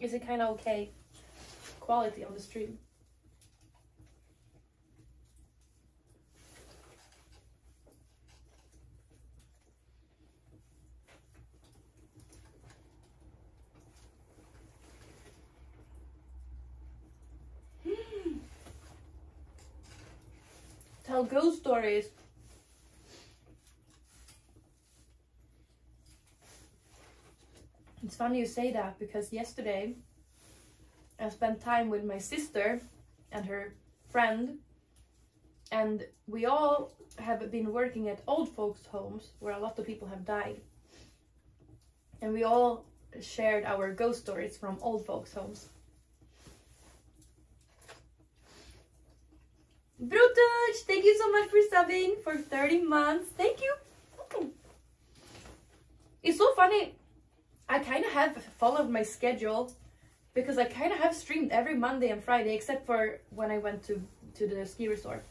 Is it kind of okay quality on the stream? tell ghost stories. It's funny you say that, because yesterday I spent time with my sister and her friend, and we all have been working at old folks' homes where a lot of people have died, and we all shared our ghost stories from old folks' homes. Brutus, thank you so much for subbing for thirty months. Thank you. It's so funny. I kind of have followed my schedule, because I kind of have streamed every Monday and Friday, except for when I went to, to the ski resort.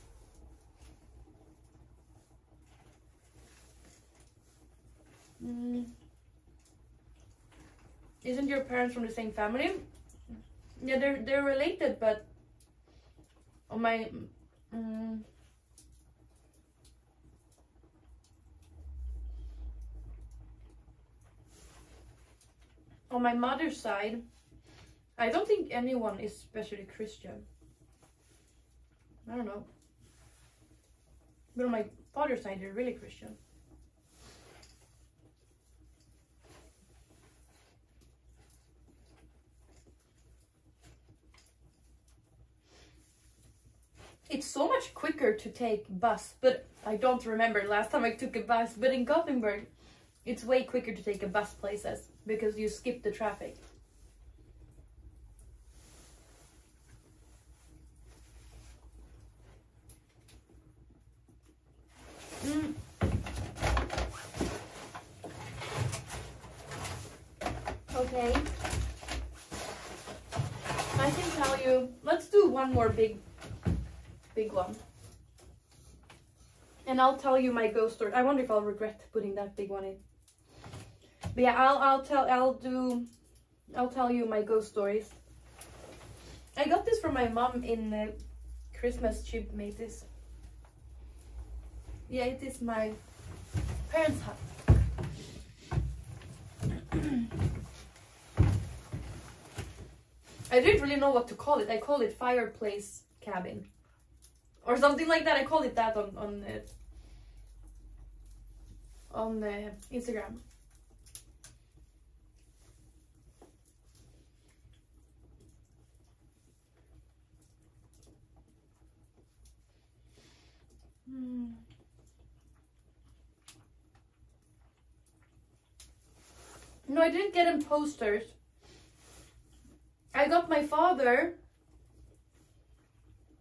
Mm. Isn't your parents from the same family? Yeah, they're, they're related, but on my... Mm, on my mother's side, I don't think anyone is especially Christian. I don't know. But on my father's side, they're really Christian. It's so much quicker to take bus, but I don't remember last time I took a bus, but in Gothenburg, it's way quicker to take a bus places, because you skip the traffic. Mm. Okay. I can tell you, let's do one more big, big one. And I'll tell you my ghost story. I wonder if I'll regret putting that big one in. But yeah, I'll I'll tell I'll do I'll tell you my ghost stories. I got this from my mom in uh, Christmas. She made this. Yeah, it is my parents' hut. I didn't really know what to call it. I called it fireplace cabin, or something like that. I called it that on on uh, on uh, Instagram. Hmm. No, I didn't get him posters. I got my father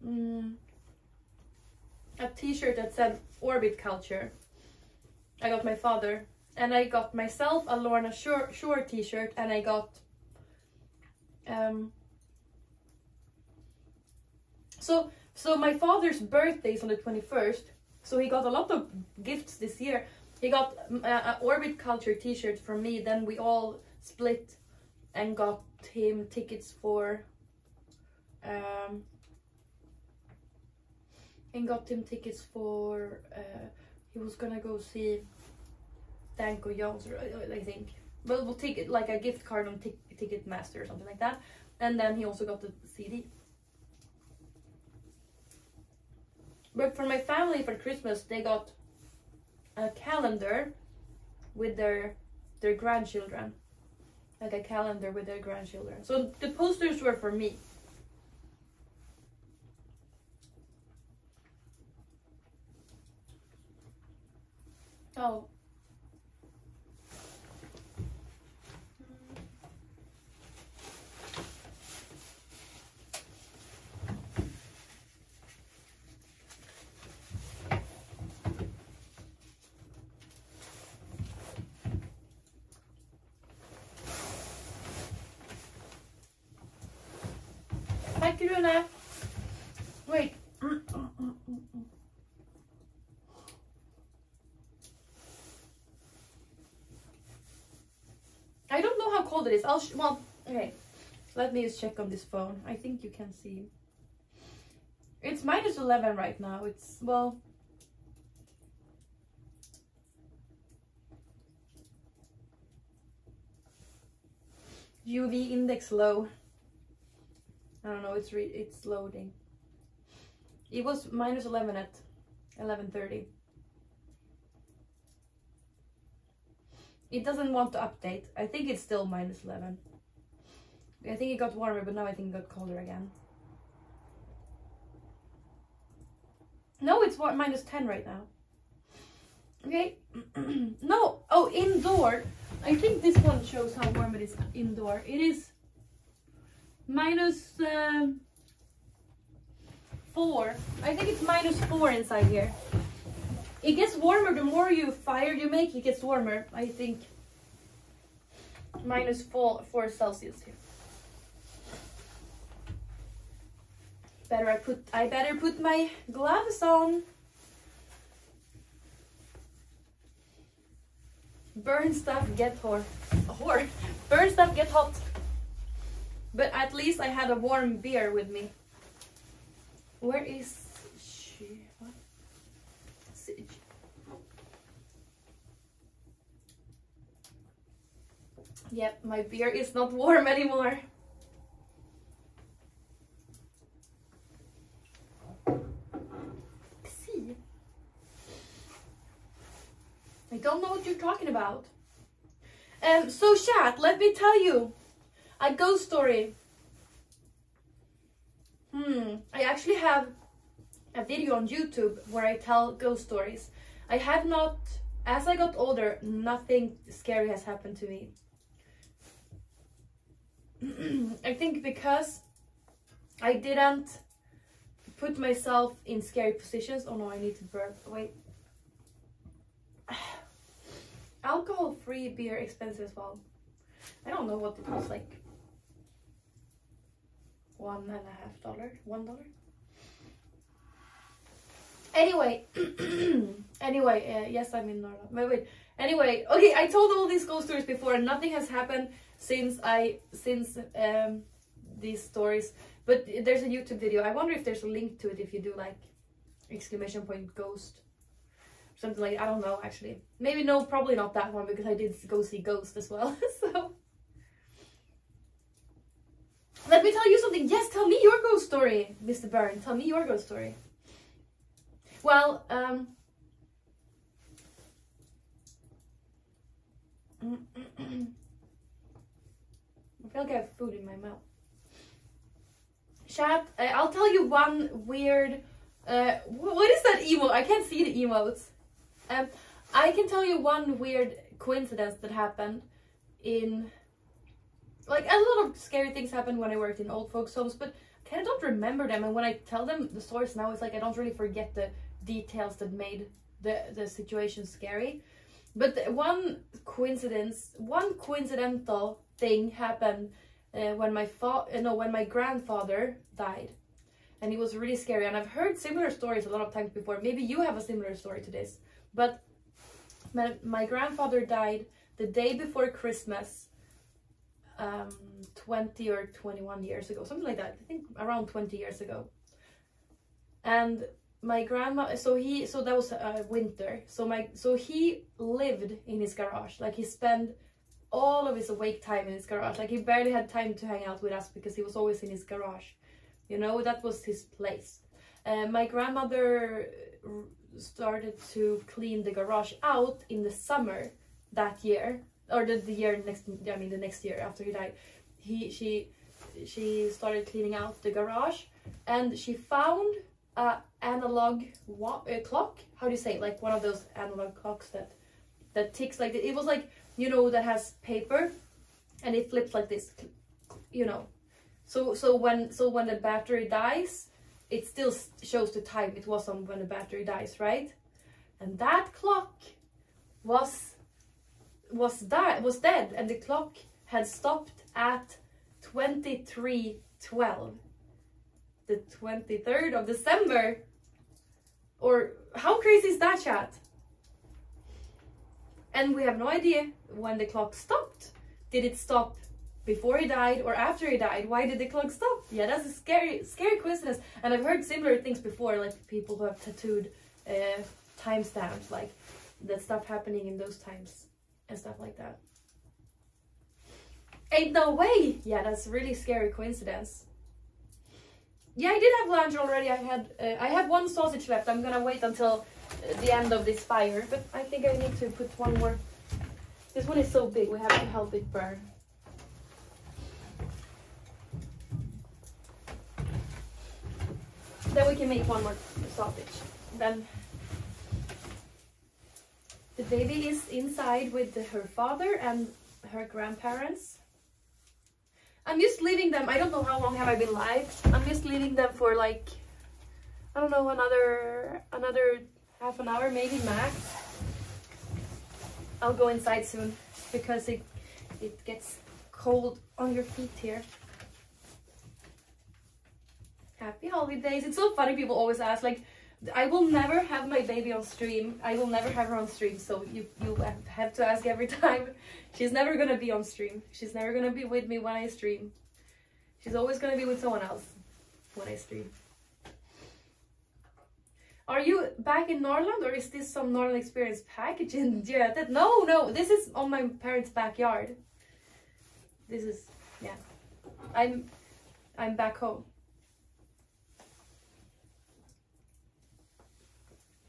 um, a t-shirt that said Orbit Culture. I got my father, and I got myself a Lorna Shore, Shore t-shirt, and I got um so So my father's birthday is on the twenty-first, so he got a lot of gifts this year. He got an Orbit Culture t-shirt from me, then we all split and got him tickets for... Um, and got him tickets for... Uh, he was gonna go see Danko Jones, I think. Well, we'll take it like a gift card on Ticketmaster or something like that. And then he also got the C D. But for my family, for Christmas, they got a calendar with their their grandchildren. Like a calendar with their grandchildren. So the posters were for me. Oh. Wait. I don't know how cold it is. I'll sh well, okay. Let me just check on this phone. I think you can see. It's minus eleven right now. It's, well, U V index low. I don't know, it's re it's loading. It was minus eleven at eleven thirty. It doesn't want to update. I think it's still minus eleven. I think it got warmer, but now I think it got colder again. No, it's what, minus ten right now. Okay. No, oh, indoor. I think this one shows how warm it is indoor. It is minus uh, four. I think it's minus four inside here. It gets warmer the more you fire you make. It gets warmer, I think. Minus four, four Celsius here. Better I put. I better put my gloves on. Burn stuff, get hot. Hot. Burn stuff, get hot. But at least I had a warm beer with me. Where is she? What? Yep, my beer is not warm anymore. I don't know what you're talking about. Um, so chat, let me tell you a ghost story. Hmm, I actually have a video on YouTube where I tell ghost stories. I have not, as I got older, nothing scary has happened to me. I think because I didn't put myself in scary positions. Oh no, I need to burp. Wait. Alcohol-free beer expensive as well. I don't know what it was, like one and a half dollar, one dollar. Anyway, anyway, uh, yes, I'm in Norway. Wait, wait. Anyway, okay, I told all these ghost stories before, and nothing has happened since I since um, these stories. But there's a YouTube video. I wonder if there's a link to it if you do like exclamation point ghost. Something like, I don't know, actually. Maybe no, probably not that one, because I did go see Ghost as well, so. Let me tell you something. Yes, tell me your ghost story, Mister Byrne. Tell me your ghost story. Well, um. I feel like I have food in my mouth. Chat, I'll tell you one weird... Uh, what is that emote? I can't see the emotes. Um, I can tell you one weird coincidence that happened in... Like, a lot of scary things happened when I worked in old folks' homes, but I kind of don't remember them. And when I tell them the stories now, it's like I don't really forget the details that made the, the situation scary. But the one coincidence, one coincidental thing happened uh, when my fa- uh, no, when my grandfather died. And it was really scary, and I've heard similar stories a lot of times before. Maybe you have a similar story to this, but my, my grandfather died the day before Christmas, um, twenty or twenty-one years ago, something like that. I think around twenty years ago. And my grandma, so he, so that was uh, winter. So my, so he lived in his garage. Like, he spent all of his awake time in his garage. Like, he barely had time to hang out with us because he was always in his garage. You know, that was his place. Uh, my grandmother started to clean the garage out in the summer that year, or the, the year next, I mean the next year after he died. He, she, she started cleaning out the garage, and she found an analog wa uh, clock. How do you say? Like one of those analog clocks that, that ticks like this. It was like, you know, that has paper and it flips like this, you know. So so when so when the battery dies, it still shows the time it was on when the battery dies, right? And that clock was was di was dead, and the clock had stopped at twenty-three twelve, the twenty-third of December. Or how crazy is that, chat? And we have no idea when the clock stopped. Did it stop before he died or after he died? Why did the clock stop? Yeah, that's a scary, scary coincidence. And I've heard similar things before, like people who have tattooed uh, timestamps, like that stuff happening in those times and stuff like that. Ain't no way! Yeah, that's a really scary coincidence. Yeah, I did have lunch already. I had uh, I had one sausage left. I'm gonna wait until the end of this fire, but I think I need to put one more. This one is so big, we have to help it burn. Then we can make one more sausage. Then the baby is inside with her father and her grandparents. I'm just leaving them. I don't know how long have I been live. I'm just leaving them for like, I don't know, another another half an hour maybe max. I'll go inside soon because it it gets cold on your feet here. Happy holidays. It's so funny, people always ask, like, I will never have my baby on stream. I will never have her on stream, so you, you have to ask every time. She's never gonna be on stream. She's never gonna be with me when I stream. She's always gonna be with someone else when I stream. Are you back in Norland, or is this some Norland experience package in Götet? No, no, this is on my parents' backyard. This is, yeah. I'm, I'm back home.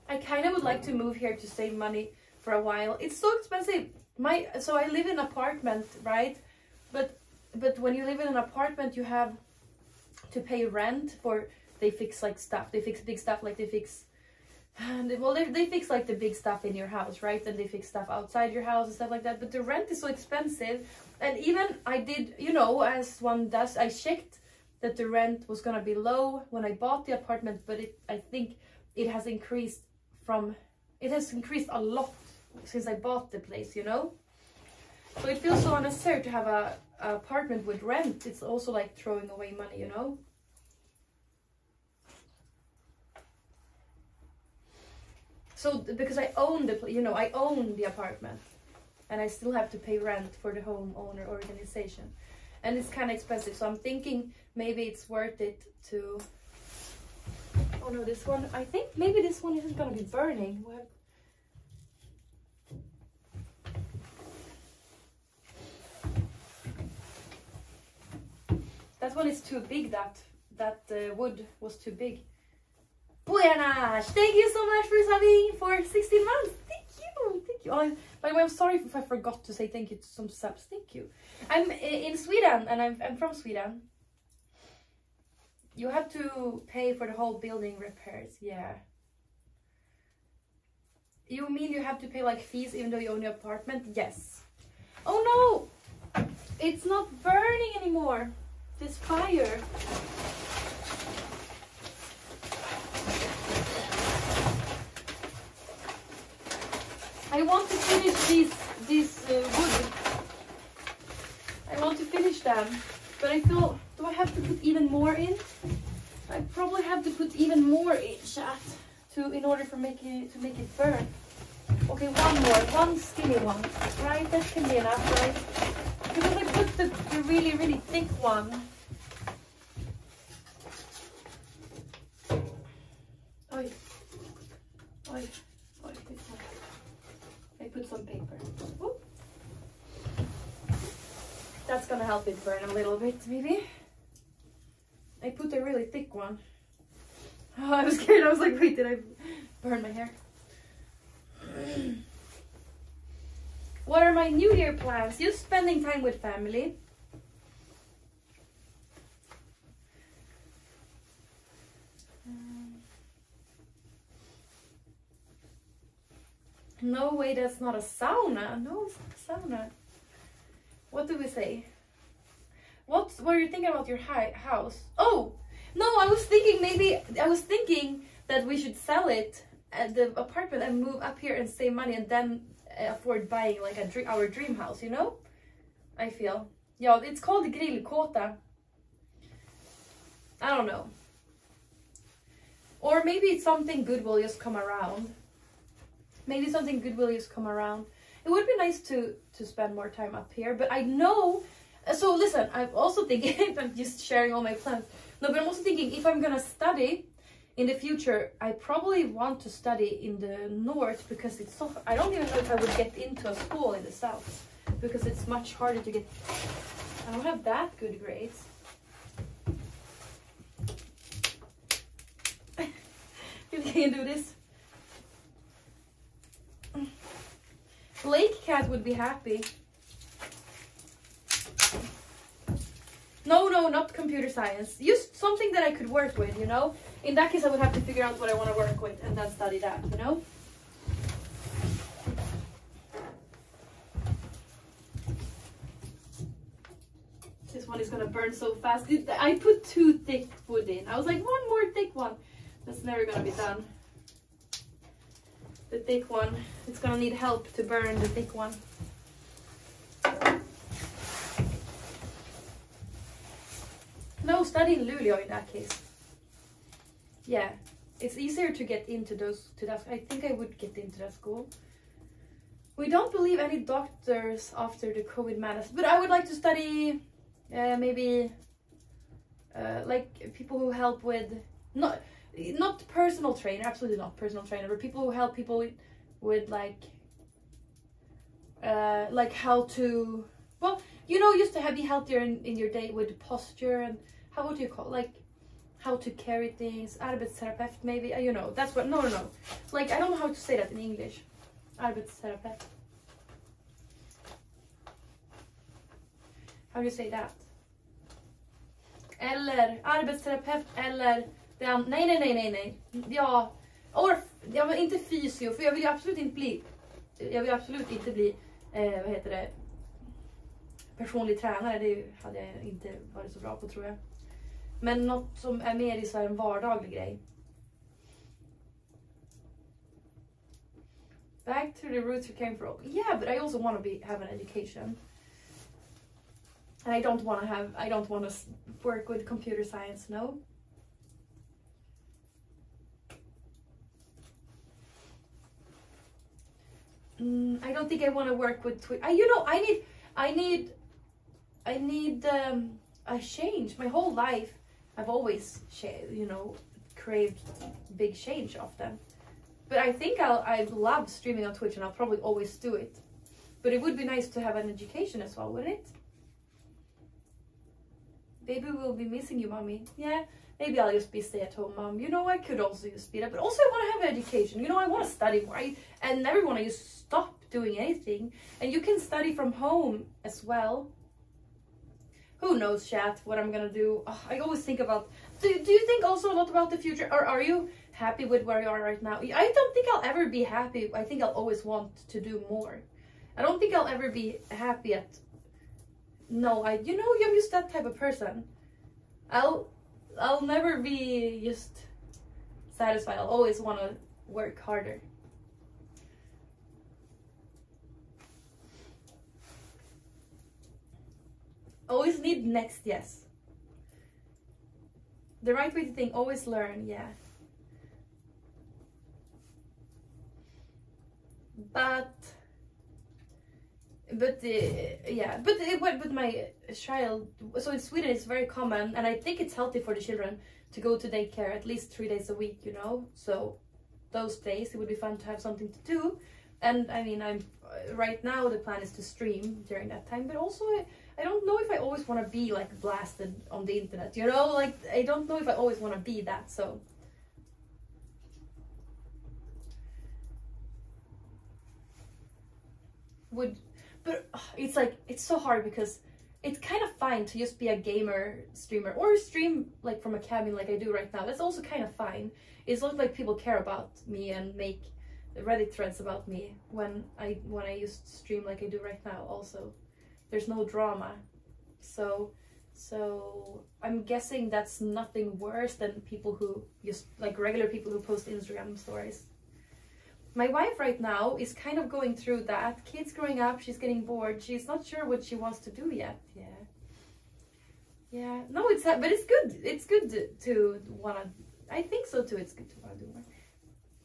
I kind of would like to move here to save money for a while. It's so expensive. My so I live in an apartment, right? But but when you live in an apartment, you have to pay rent for. They fix like stuff. They fix big stuff, like they fix. And they, well, they they fix like the big stuff in your house, right? And they fix stuff outside your house and stuff like that. But the rent is so expensive. And even I did, you know, as one does, I checked that the rent was gonna be low when I bought the apartment. But it, I think, it has increased. From it has increased a lot since I bought the place, you know, so it feels so unnecessary to have a, a apartment with rent. It's also like throwing away money, you know. So because I own the, you know, I own the apartment and I still have to pay rent for the homeowner organization, and it's kind of expensive, so I'm thinking maybe it's worth it to. Oh no, this one, I think maybe this one isn't gonna be burning. What? That one is too big, that that uh, wood was too big. Buenas! Thank you so much for subbing for sixteen months. Thank you, thank you. Oh, by the way, I'm sorry if I forgot to say thank you to some subs. Thank you. I'm in Sweden, and I'm, I'm from Sweden. You have to pay for the whole building repairs, yeah. You mean you have to pay like fees even though you own your apartment? Yes. Oh no! It's not burning anymore! This fire! I want to finish these, these uh, wood. I want to finish them, but I feel... Do I have to put even more in? I probably have to put even more in, chat, to in order for making it to make it burn. Okay, one more, one skinny one, right? That can be enough, right? Because I put the, the really, really thick one. Oi, oi, oi! I put some paper. Oop. That's gonna help it burn a little bit, maybe. I put a really thick one. Oh, I was scared. I was like, wait, did I burn my hair? What are my New Year plans? Just spending time with family. Um, no way, that's not a sauna. No, it's not a sauna. What do we say? What were you thinking about your hi house? Oh, no, I was thinking maybe, I was thinking that we should sell it at the apartment and move up here and save money and then afford buying like a dream, our dream house, you know? I feel. Yeah, it's called Grillkåta. I don't know. Or maybe it's something good will just come around. Maybe something good will just come around. It would be nice to, to spend more time up here, but I know, so listen, I'm also thinking, I'm just sharing all my plans. No, but I'm also thinking if I'm gonna study in the future, I probably want to study in the north because it's so, I don't even know if I would get into a school in the south because it's much harder to get, I don't have that good grades. You can do this. Lake Cat would be happy. No, no, not computer science. Just something that I could work with, you know? In that case, I would have to figure out what I want to work with and then study that, you know? This one is going to burn so fast. I put two thick wood in. I was like, one more thick one. That's never going to be done. The thick one. It's going to need help to burn the thick one. No, studying Luleå in that case. Yeah, it's easier to get into those. To that, I think I would get into that school. We don't believe any doctors after the COVID madness, but I would like to study uh, maybe uh, like people who help with not not personal trainer, absolutely not personal trainer, but people who help people with, with like uh, like how to well, you know, just to have be healthier in, in your day with posture and. How would you call like how to carry things? Arbetstherapeut maybe, you know, that's what no no no. Like I don't know how to say that in English. Arbetstherapeut. How do you say that? Eller arbetsterapeut eller den, nej nej nej nej nej. Ja, or jag vill inte fysio för jag vill ju absolut inte bli jag vill absolut inte bli eh, vad heter det? Personlig tränare, det hade jag inte varit så bra på tror jag. Men något som är mer i så här en vardaglig grej. Back to the roots you came from. Yeah, but I also want to be have an education. And I don't want to have I don't want to work with computer science, no. Mm, I don't think I want to work with Twitch. I you know, I need I need I need um I change my whole life. I've always, you know, craved big change often, but I think I'll I love streaming on Twitch and I'll probably always do it. But it would be nice to have an education as well, wouldn't it? Baby will be missing you, mommy. Yeah, maybe I'll just be stay at home mom. You know, I could also just speed up, but also I want to have education. You know, I want to study more. I and never want to just stop doing anything. And you can study from home as well. Who knows, chat, what I'm gonna do. Oh, I always think about, do, do you think also a lot about the future, or are you happy with where you are right now? I don't think I'll ever be happy. I think I'll always want to do more. I don't think I'll ever be happy at, no, I, you know, I'm just that type of person. I'll, I'll never be just satisfied. I'll always wanna work harder. Always need next, yes. The right way to think, always learn, yeah. But, but uh, yeah, but it went with my child. So in Sweden, it's very common, and I think it's healthy for the children to go to daycare at least three days a week, you know? So those days, it would be fun to have something to do. And I mean, I'm right now, the plan is to stream during that time, but also, I don't know if I always want to be like blasted on the internet, you know, like I don't know if I always want to be that, so. Would, but uh, it's like, it's so hard because it's kind of fine to just be a gamer streamer or stream like from a cabin like I do right now. That's also kind of fine. It's not like people care about me and make Reddit threads about me when I, when I used to stream like I do right now also. There's no drama, so so I'm guessing that's nothing worse than people who just like regular people who post Instagram stories. My wife right now is kind of going through that. Kids growing up, she's getting bored. She's not sure what she wants to do yet. Yeah, yeah. No, it's but it's good. It's good to, to wanna. I think so too. It's good to wanna do more.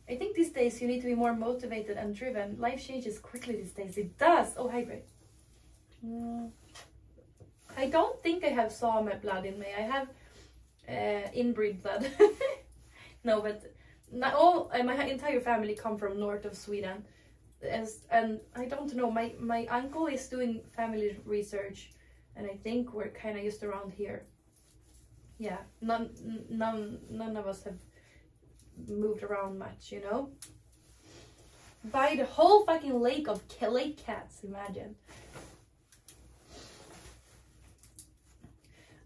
I think these days you need to be more motivated and driven. Life changes quickly these days. It does. Oh, hi, Brit. Mm. I don't think I have Sami blood in me. I have uh, inbreed blood. No, but my, all my entire family come from north of Sweden, As, and I don't know. My my uncle is doing family research, and I think we're kind of just around here. Yeah, none none none of us have moved around much, you know. by the whole fucking lake of lake cats, imagine.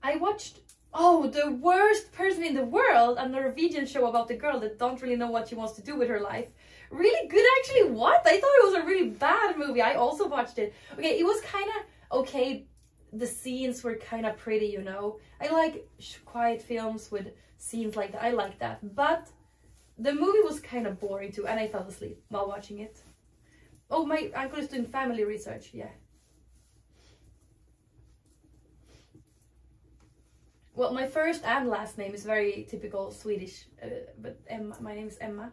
I watched, oh, the worst person in the world, a Norwegian show about the girl that don't really know what she wants to do with her life. Really good, actually. What? I thought it was a really bad movie. I also watched it. Okay, it was kind of okay. The scenes were kind of pretty, you know. I like quiet films with scenes like that. I like that. But the movie was kind of boring too, and I fell asleep while watching it. Oh, my uncle is doing family research. Yeah. Well, my first and last name is very typical Swedish, uh, but Emma, my name is Emma.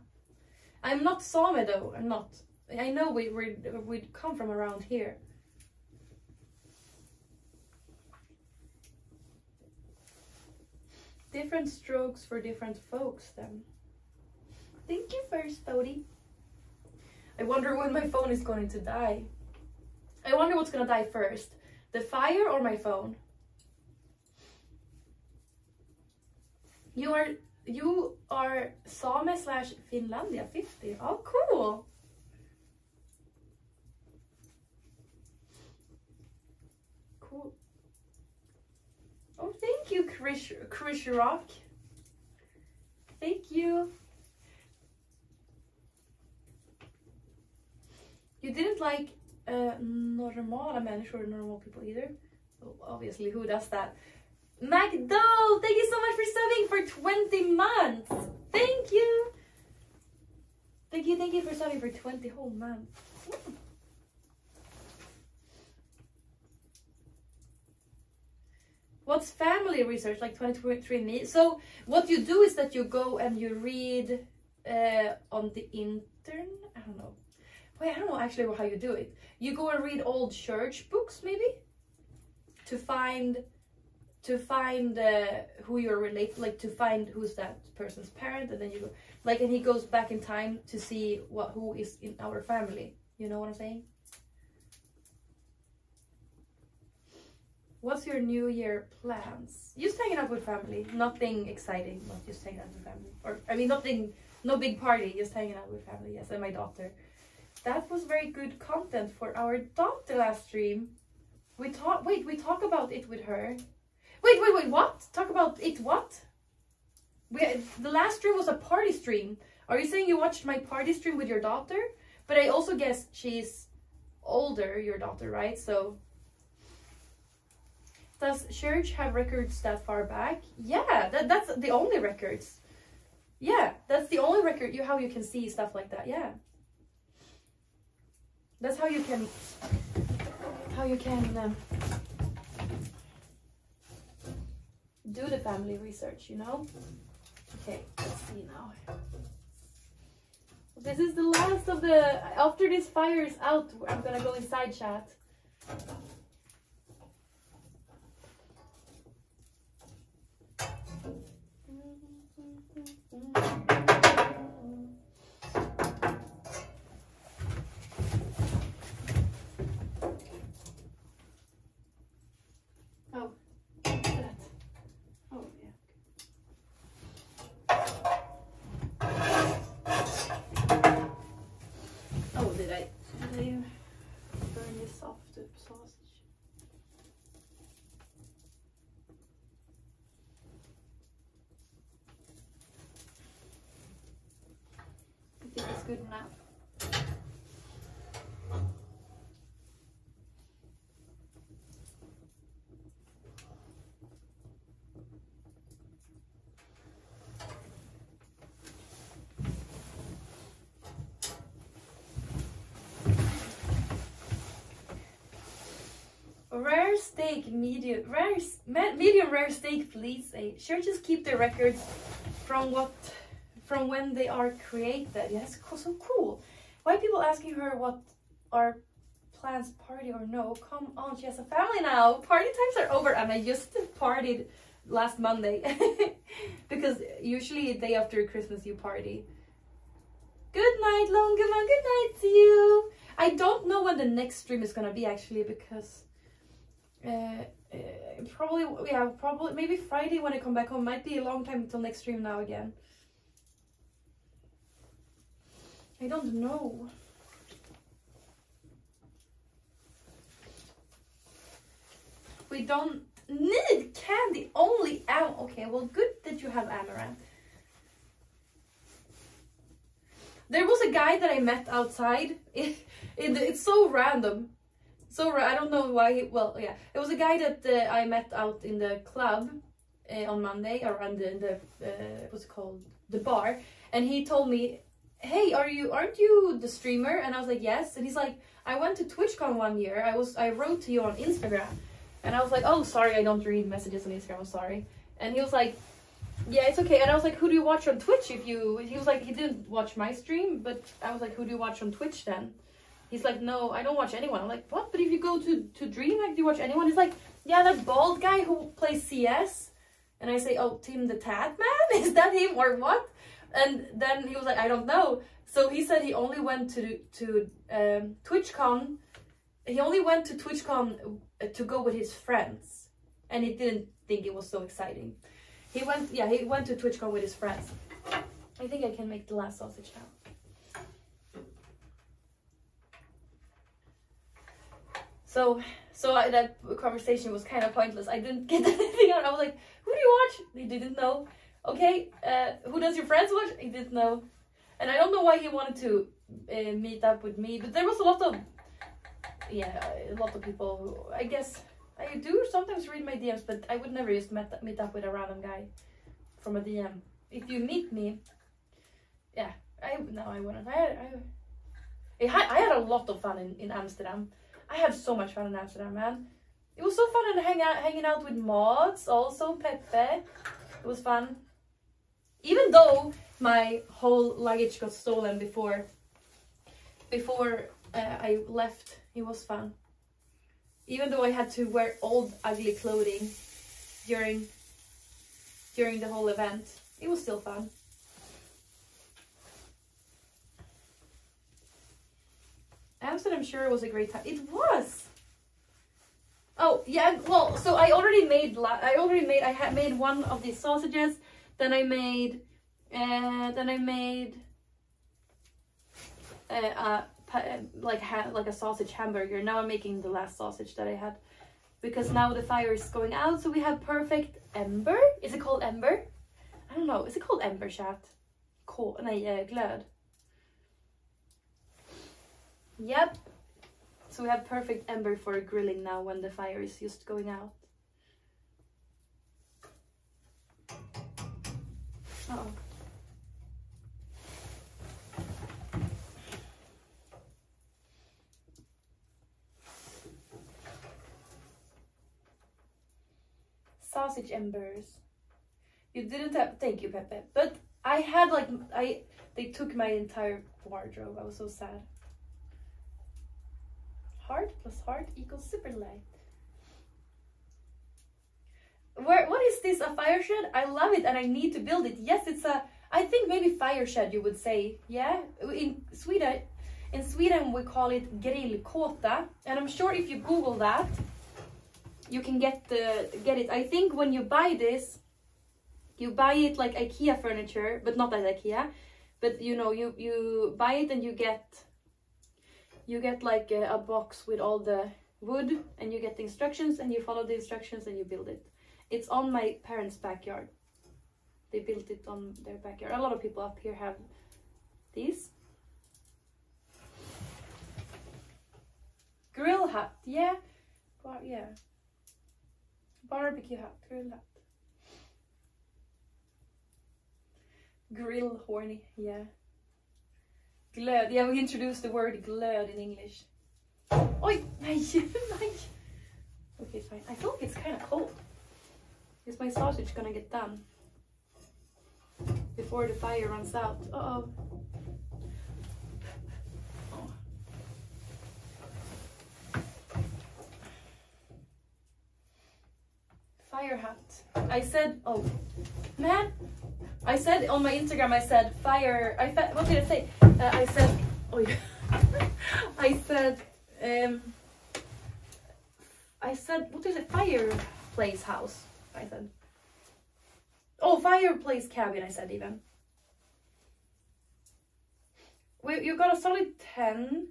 I'm not Same though. I'm not. I know we we we come from around here. Different strokes for different folks, then. Thank you first, Bodhi. I wonder when my phone is going to die. I wonder what's gonna die first, the fire or my phone? You are you are Same slash Finlandia fifty. Oh, cool. Cool. Oh, thank you, Krish Krish Rock. Thank you. You didn't like uh, normala människor, normal people either. Oh, obviously, who does that? MacDo, thank you so much for subbing for twenty months. Thank you. Thank you, thank you for subbing for twenty whole months. Mm. What's family research, like twenty-three and me? So what you do is that you go and you read uh, on the intern, I don't know. Wait, I don't know actually how you do it. You go and read old church books maybe to find to find uh, who you're related, like to find who's that person's parent, and then you go like, and he goes back in time to see what who is in our family. You know what I'm saying? What's your New Year plans? Just hanging out with family, nothing exciting. Not just hanging out with family, or I mean, nothing, no big party. Just hanging out with family. Yes, and my daughter. That was very good content for our daughter last stream. We talk. Wait, we talk about it with her. Wait, wait, wait. What? Talk about it? What? We the last stream was a party stream. Are you saying you watched my party stream with your daughter? But I also guess she's older, your daughter, right? So does church have records that far back? Yeah, that that's the only records. Yeah, that's the only record. You how you can see stuff like that. Yeah. That's how you can, how you can um, do the family research, you know? Okay, let's see now. This is the last of the, after this fire is out, I'm gonna go inside chat. Good nap. Rare steak, medium rare, medium rare steak, please. Churches keep their records from what. From when they are created. Yes, so cool. Why people asking her what are plans, party or no? Come on, she has a family now. Party times are over, and I just partied last Monday because usually day after Christmas you party. Good night, Longeman. Good night to you. I don't know when the next stream is gonna be actually because uh, uh, probably yeah probably maybe Friday when I come back home. Might be a long time until next stream now again. I don't know. we don't need candy, only am. Okay, well, good that you have amaranth. There was a guy that I met outside. It, it, it's so random. So ra I don't know why. He, well, yeah. It was a guy that uh, I met out in the club uh, on Monday, or on the, the uh, what's it called? The bar. And he told me, hey, are you, aren't you the streamer? And I was like, yes. And he's like, I went to TwitchCon one year. I was, I wrote to you on Instagram. And I was like, oh, sorry, I don't read messages on Instagram. I'm sorry. And he was like, yeah, it's okay. And I was like, who do you watch on Twitch if you... He was like, he didn't watch my stream, but I was like, who do you watch on Twitch then? He's like, no, I don't watch anyone. I'm like, what? But if you go to, to DreamHack, do you watch anyone? He's like, yeah, that bald guy who plays C S. And I say, oh, Tim the Tat Man? Is that him or what? And then he was like, I don't know. So he said he only went to, to um, TwitchCon. He only went to TwitchCon to go with his friends. And he didn't think it was so exciting. He went, yeah, he went to TwitchCon with his friends. I think I can make the last sausage now. So, so I, that conversation was kind of pointless. I didn't get anything out. I was like, who do you watch? He didn't know. Okay, uh, who does your friends watch? He didn't know. And I don't know why he wanted to uh, meet up with me, but there was a lot of, yeah, a lot of people who, I guess, I do sometimes read my D Ms, but I would never just met, meet up with a random guy from a D M. If you meet me, yeah, I no, I wouldn't. I, I, I had a lot of fun in, in Amsterdam. I had so much fun in Amsterdam, man. It was so fun and hang out, hanging out with mods, also Pepe. It was fun. Even though my whole luggage got stolen before, before uh, I left, it was fun. Even though I had to wear old ugly clothing during during the whole event, it was still fun. Amsterdam sure was a great time. It was. Oh yeah, well, so I already made I already made I had made one of these sausages. Then I made uh, then I made uh, uh like ha like a sausage hamburger. Now I'm making the last sausage that I had, because now the fire is going out, so we have perfect ember. Is it called ember? I don't know. Is it called ember chat? Kol? No, uh, glöd. Yep. So we have perfect ember for grilling now when the fire is just going out. Uh-oh. Sausage embers. You didn't have, thank you, Pepe. But I had like, I, they took my entire wardrobe. I was so sad. Heart plus heart equals super light. Where, what is this, a fire shed? I love it and I need to build it. Yes, it's a, I think maybe fire shed you would say. Yeah, in Sweden, in Sweden we call it grillkåta. And I'm sure if you Google that, you can get the get it. I think when you buy this, you buy it like IKEA furniture, but not at IKEA. But you know, you you buy it and you get you get like a, a box with all the wood, and you get the instructions, and you follow the instructions, and you build it. It's on my parents' backyard. They built it on their backyard. A lot of people up here have these. Grill hut, yeah, wow, yeah. Barbecue hat, grill hat. Grill horny, yeah. Glöd, yeah, we introduced the word glöd in English. Oi, okay, fine. I feel like it's kind of cold. Is my sausage gonna get done before the fire runs out? Uh-oh. Fire hat. I said, oh man, I said on my Instagram, I said fire, I what did I say? Uh, I said, oh yeah. I said, um, I said, what is a fireplace house? I said, oh, fireplace cabin, I said even. Wait, you got a solid ten,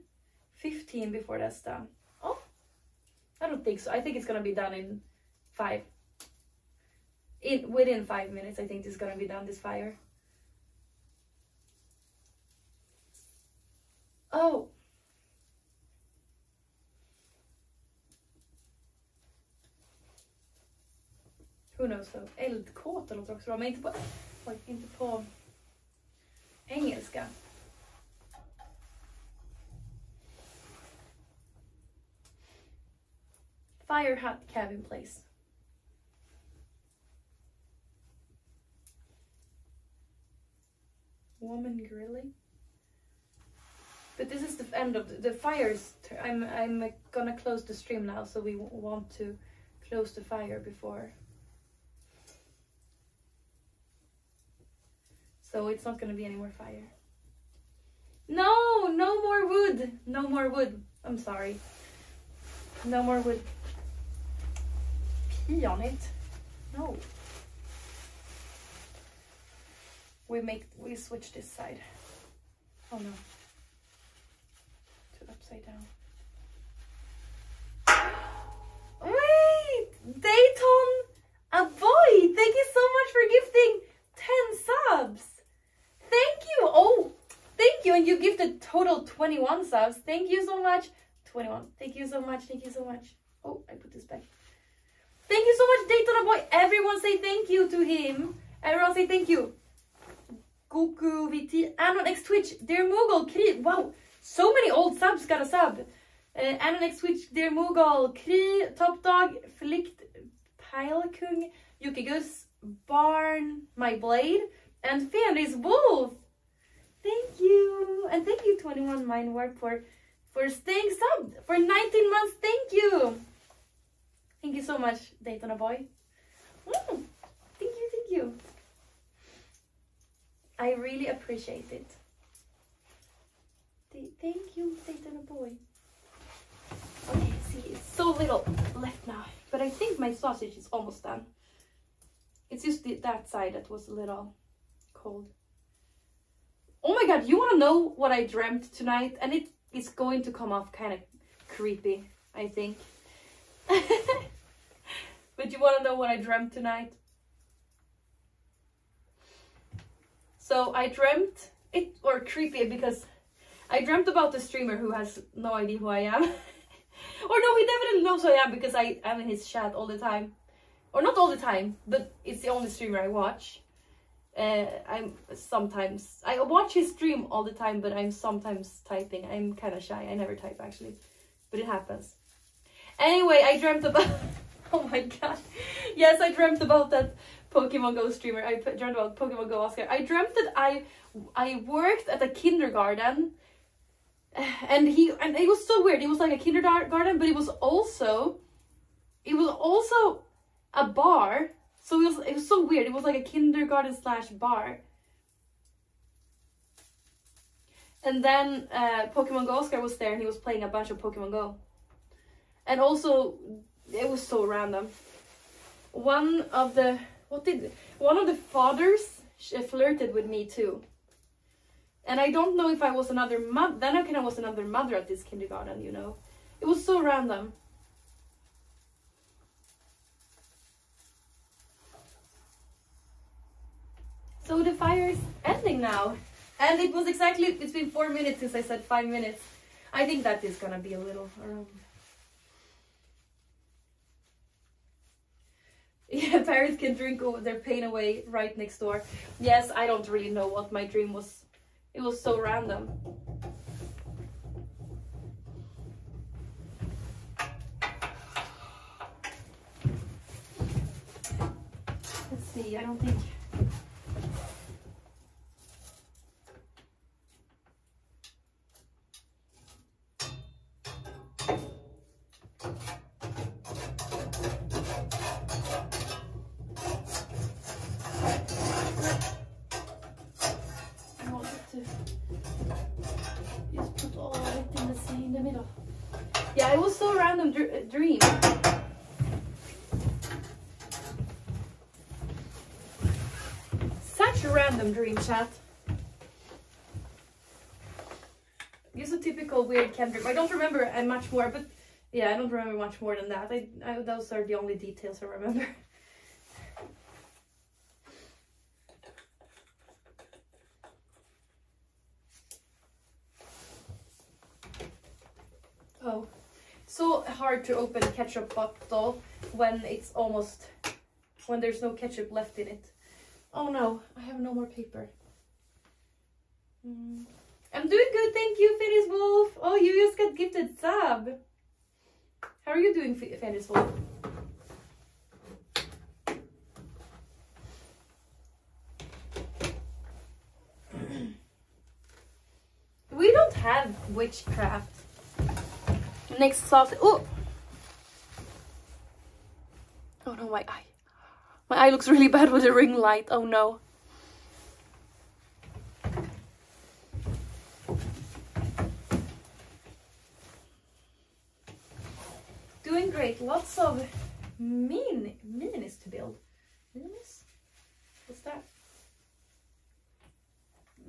fifteen before that's done. Oh, I don't think so. I think it's gonna be done in five. In, within five minutes, I think this is gonna be done, this fire. Oh. Who knows though? Eldkåt eller något också, men inte på, inte på engelska. Fire hot cabin place. Woman grilling. But this is the end of the, the fires. I'm I'm gonna close the stream now, so we want to close the fire before. So it's not gonna be any more fire. No, no more wood. No more wood. I'm sorry. No more wood. Pee on it. No. We make we switch this side. Oh no. To upside down. Wait! Dayton, a boy! Thank you so much for gifting ten subs! Thank you! Oh! Thank you! And you gifted total twenty-one subs. Thank you so much. twenty-one. Thank you so much. Thank you so much. Oh, I put this back. Thank you so much, Dayton, a boy! Everyone say thank you to him. Everyone say thank you. Goku, V T, Anonex Twitch, Dear Moogle, Kri, wow, so many old subs got a sub. Uh, Anonex Twitch, Dear Moogle, Kri, Top Dog, Flikt, Pilekung, Yukigus, Barn, My Blade, and Fenris Wolf. Thank you, and thank you twenty-one Mindwarp for, for staying sub for nineteen months, thank you. Thank you so much, Daytona Boy. Mm, thank you, thank you. I really appreciate it. Thank you, Satan boy. Okay, see, it's so little left now, but I think my sausage is almost done. It's just the, that side that was a little cold. Oh my god, you want to know what I dreamt tonight? And it is going to come off kind of creepy, I think. But you want to know what I dreamt tonight? So I dreamt it, or creepy, because I dreamt about the streamer who has no idea who I am. Or no, he definitely knows who I am because I am in his chat all the time. Or not all the time, but it's the only streamer I watch. Uh, I'm sometimes, I watch his stream all the time, but I'm sometimes typing. I'm kind of shy. I never type actually, but it happens. Anyway, I dreamt about, oh my god. Yes, I dreamt about that Pokemon Go streamer. I dreamt about Pokemon Go Oscar. I dreamt that I I worked at a kindergarten, and he and it was so weird. It was like a kindergarten, but it was also it was also a bar. So it was it was so weird. It was like a kindergarten slash bar. And then uh, Pokemon Go Oscar was there, and he was playing a bunch of Pokemon Go, and also it was so random. One of the What did one of the fathers flirted with me too, and I don't know if I was another mother. Then I kind of was another mother at this kindergarten, you know. It was so random. So the fire is ending now, and it was exactly. It's been four minutes since I said five minutes. I think that is gonna be a little around. Yeah, parents can drink their pain away right next door. Yes, I don't really know what my dream was. It was so random. Let's see, I don't think... dream. Such a random dream, chat. Just a typical weird chem dream. I don't remember much more, but Yeah, I don't remember much more than that. I, I those are the only details I remember. Oh, so hard to open a ketchup bottle when it's almost, when there's no ketchup left in it. Oh no, I have no more paper. Mm. I'm doing good, thank you, Fenris Wolf. Oh, you just got gifted sub. How are you doing, Fenris Wolf? We don't have witchcraft. Next sauce. Oh, oh no, my eye. My eye looks really bad with the ring light. Oh no. Doing great. Lots of mean minis to build. Minis? What's that?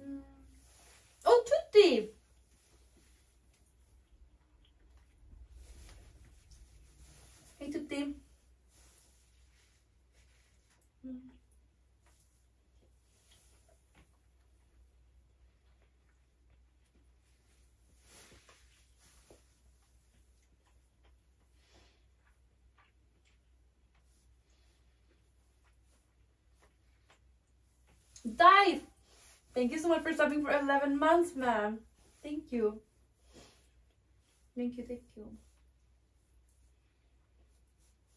Mm. Oh, Tutti! Hey, Tutti. Mm. Dive! Thank you so much for stopping for eleven months, ma'am. Thank you. Thank you, thank you.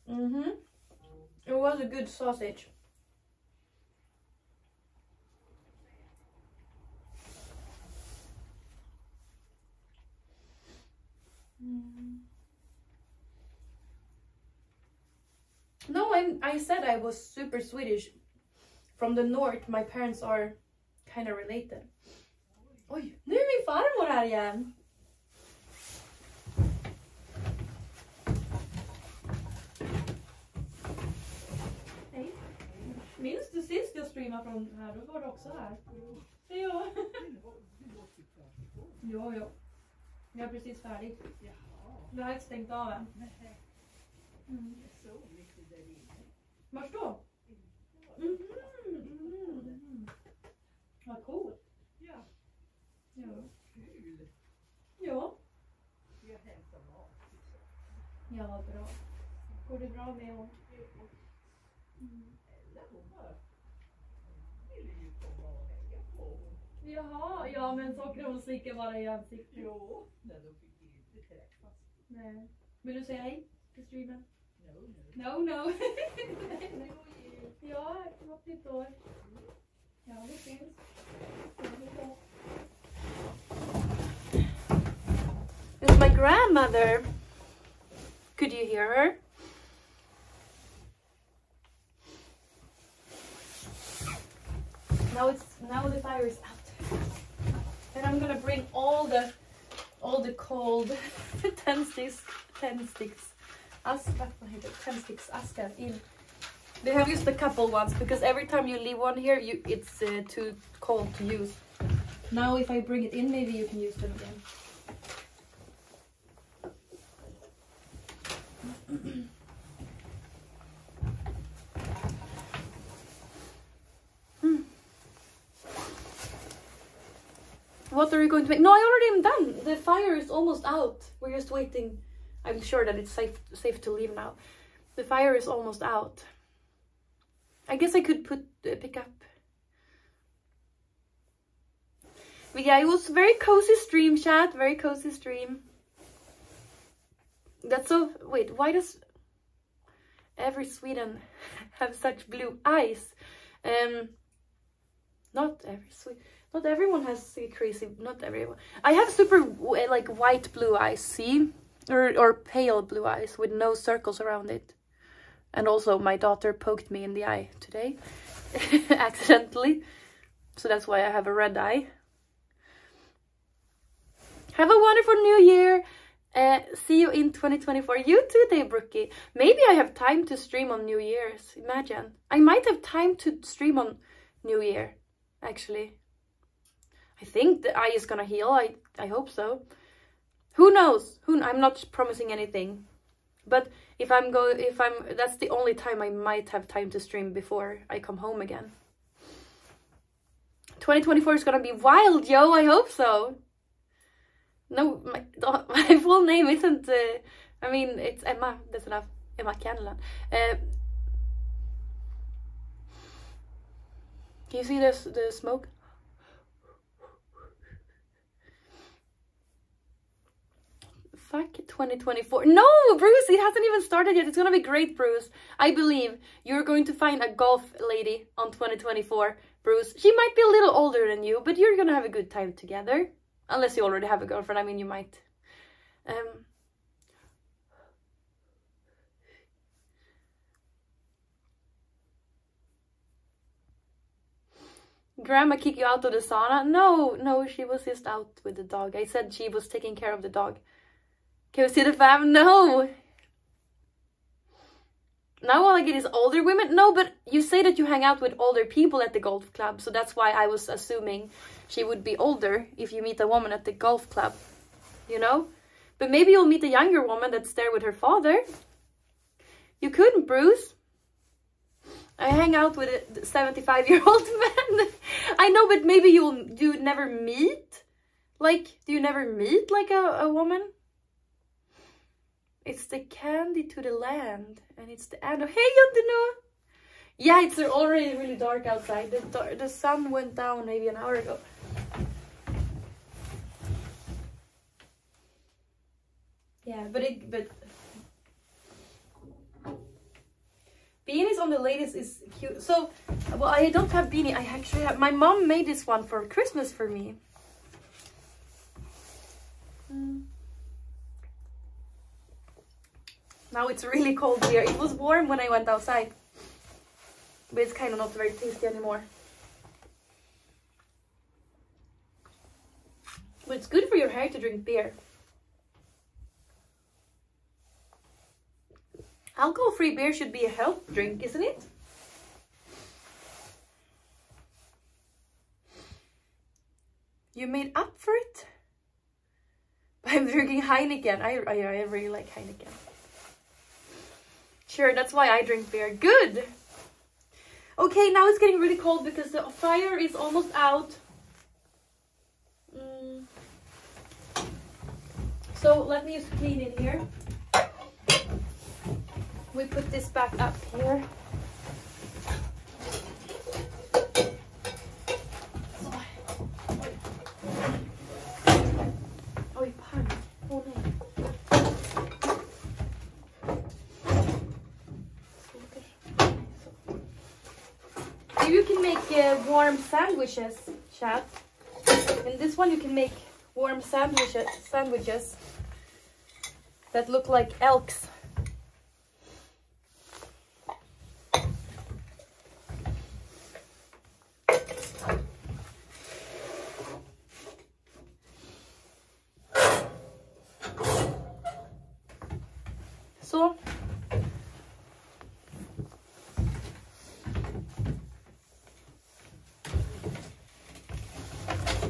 Mm-hmm. It was a good sausage. Mm. No, I, I said I was super Swedish. From the north, my parents are kind of related. Oj, nu är min farmor här igen. Minns du sist jag streamade från här? Då var du också här. Ja. Jo, jo. Jag är precis färdig. Jag har inte stängt av än. Mm. Vars då? Mm. Mm. Vad coolt. Ja. Ja. Kul. Ja. Jag hämtar mat. Ja, bra. Går det bra med hon? Mm. Jaha, ja men så kan hon slicka bara i ansiktet. Jo, nej då fick vi inte träffas. Nej. Vill du säga hej till streamen? No, no. No, no. Ja, knappt ett år. Ja, det finns. It's my grandmother. Could you hear her? Now it's now the fire is out, and I'm gonna bring all the all the cold ten sticks, ten sticks, aska, ten sticks aska in. They have used a couple ones because every time you leave one here, you it's uh, too cold to use. Now if I bring it in, maybe you can use them again. What are you going to make? No, I already am done. The fire is almost out. We're just waiting. I'm sure that it's safe safe to leave now. The fire is almost out. I guess I could put uh, pick up. But yeah, it was very cozy stream chat. Very cozy stream. That's so. Wait, why does every Sweden have such blue eyes? Um, not every Sweden. Not everyone has crazy, not everyone. I have super like white blue eyes, see? Or, or pale blue eyes with no circles around it. And also my daughter poked me in the eye today, accidentally. So that's why I have a red eye. Have a wonderful new year. Uh, see you in twenty twenty-four. You too, Dave Brookie. Maybe I have time to stream on New Year's, imagine. I might have time to stream on New Year, actually. I think the eye is gonna heal. I I hope so. Who knows? Who I'm not promising anything, but if I'm go, if I'm, that's the only time I might have time to stream before I come home again. twenty twenty-four is gonna be wild, yo. I hope so. No, my, my full name isn't. Uh, I mean, it's Emma. That's enough. Emma Canlan. Uh, Can you see this the smoke? Fuck twenty twenty-four. No, Bruce, it hasn't even started yet. It's gonna be great, Bruce. I believe you're going to find a golf lady on twenty twenty-four, Bruce. She might be a little older than you, but you're gonna have a good time together. Unless you already have a girlfriend. I mean, you might. Um. Grandma kick you out of the sauna? No, no, she was just out with the dog. I said she was taking care of the dog. Can we see the fam? No. Now all I get is older women? No, but you say that you hang out with older people at the golf club, so that's why I was assuming she would be older if you meet a woman at the golf club, you know? But maybe you'll meet a younger woman that's there with her father. You couldn't, Bruce. I hang out with a seventy-five-year-old man. I know, but maybe you'll you never meet. Like, do you never meet like a, a woman? It's the candy to the land, and it's the end. Of, hey, Yantino. Yeah, it's already really dark outside. The the sun went down maybe an hour ago. Yeah, but it but. Beanies on the ladies is cute. So, well, I don't have beanie. I actually have, my mom made this one for Christmas for me. Mm. Now it's really cold here. It was warm when I went outside, but it's kind of not very tasty anymore. But it's good for your hair to drink beer. Alcohol-free beer should be a health drink, isn't it? You made up for it? I'm drinking Heineken. I, I, I really like Heineken. Sure, that's why I drink beer. Good! Okay, now it's getting really cold because the fire is almost out. Mm. So let me just clean in here. We put this back up here. Oh, pan. Oh no. You can make uh, warm sandwiches, chat. In this one, you can make warm sandwiches, sandwiches that look like elks.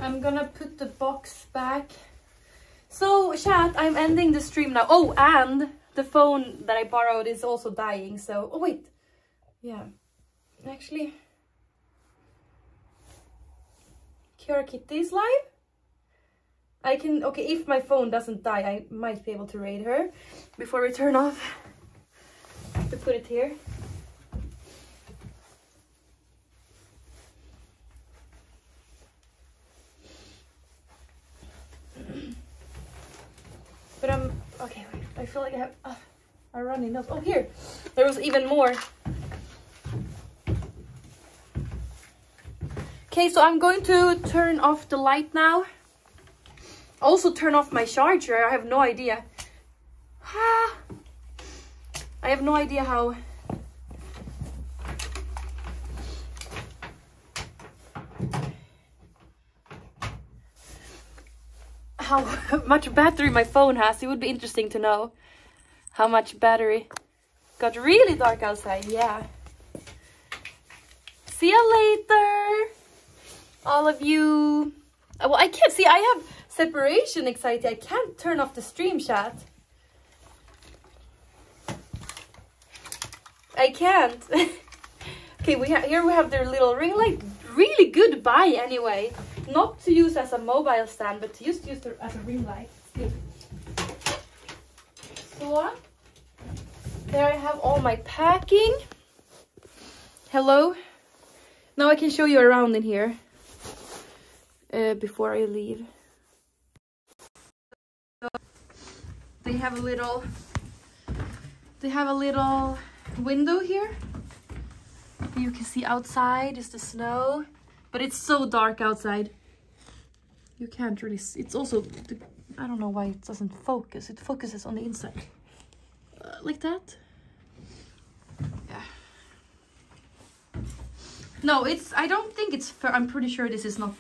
I'm gonna put the box back. So chat, I'm ending the stream now. Oh, and the phone that I borrowed is also dying, so oh wait, yeah, actually Kiara Kitty is live. I can, okay, if my phone doesn't die, I might be able to raid her before we turn off. I have to put it here. But I'm, okay, wait, I feel like I have uh, a runny nose. Oh, here, there was even more. Okay, so I'm going to turn off the light now. Also turn off my charger. I have no idea. Ah, I have no idea how. How much battery my phone has. It would be interesting to know how much battery. Got really dark outside. Yeah. See you later, all of you. Well, I can't see. I have separation anxiety. I can't turn off the stream chat. I can't. Okay, we ha- here we have their little ring light. Really good buy anyway. Not to use as a mobile stand, but to use, to use the, as a ring light. Good. So, uh, there I have all my packing. Hello. Now I can show you around in here. Uh, before I leave. They have a little, they have a little window here. You can see outside is the snow, but it's so dark outside. You can't really see. It's also, the, I don't know why it doesn't focus. It focuses on the inside. Uh, like that. Yeah. No, it's, I don't think it's, I'm pretty sure this is not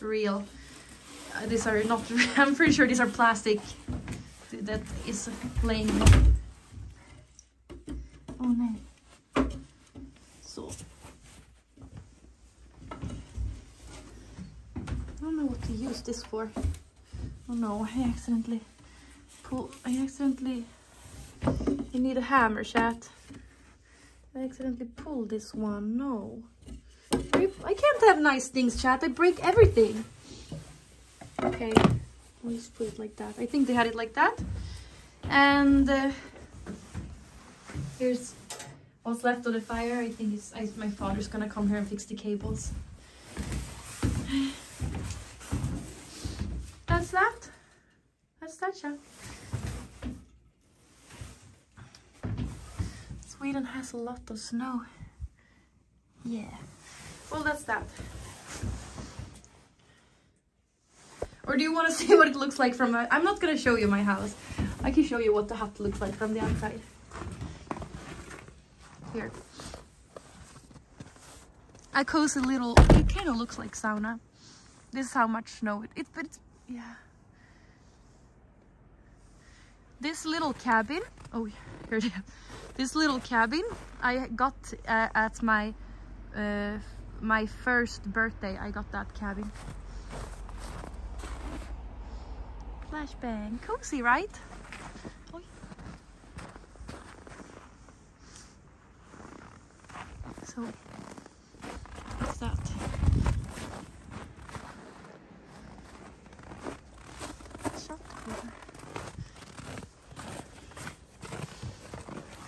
real. Uh, these are not, I'm pretty sure these are plastic that is playing. Oh no. So. I don't know what to use this for. Oh no, I accidentally pull, I accidentally, you need a hammer, chat. I accidentally pulled this one, no. I can't have nice things, chat. I break everything. Okay, we'll just put it like that. I think they had it like that. And uh, here's what's left of the fire. I think it's, I, my father's gonna come here and fix the cables. That's that. That's that, chat. Sweden has a lot of snow. Yeah. Well, that's that. Or do you want to see what it looks like from a, I'm not going to show you my house. I can show you what the hut looks like from the outside. Here. I cozy little, it kind of looks like sauna. This is how much snow it is, but it's, yeah. This little cabin, oh, here it is. This little cabin I got uh, at my... Uh, my first birthday, I got that cabin. Flashbang. Cozy, right? Oy. So, what's that?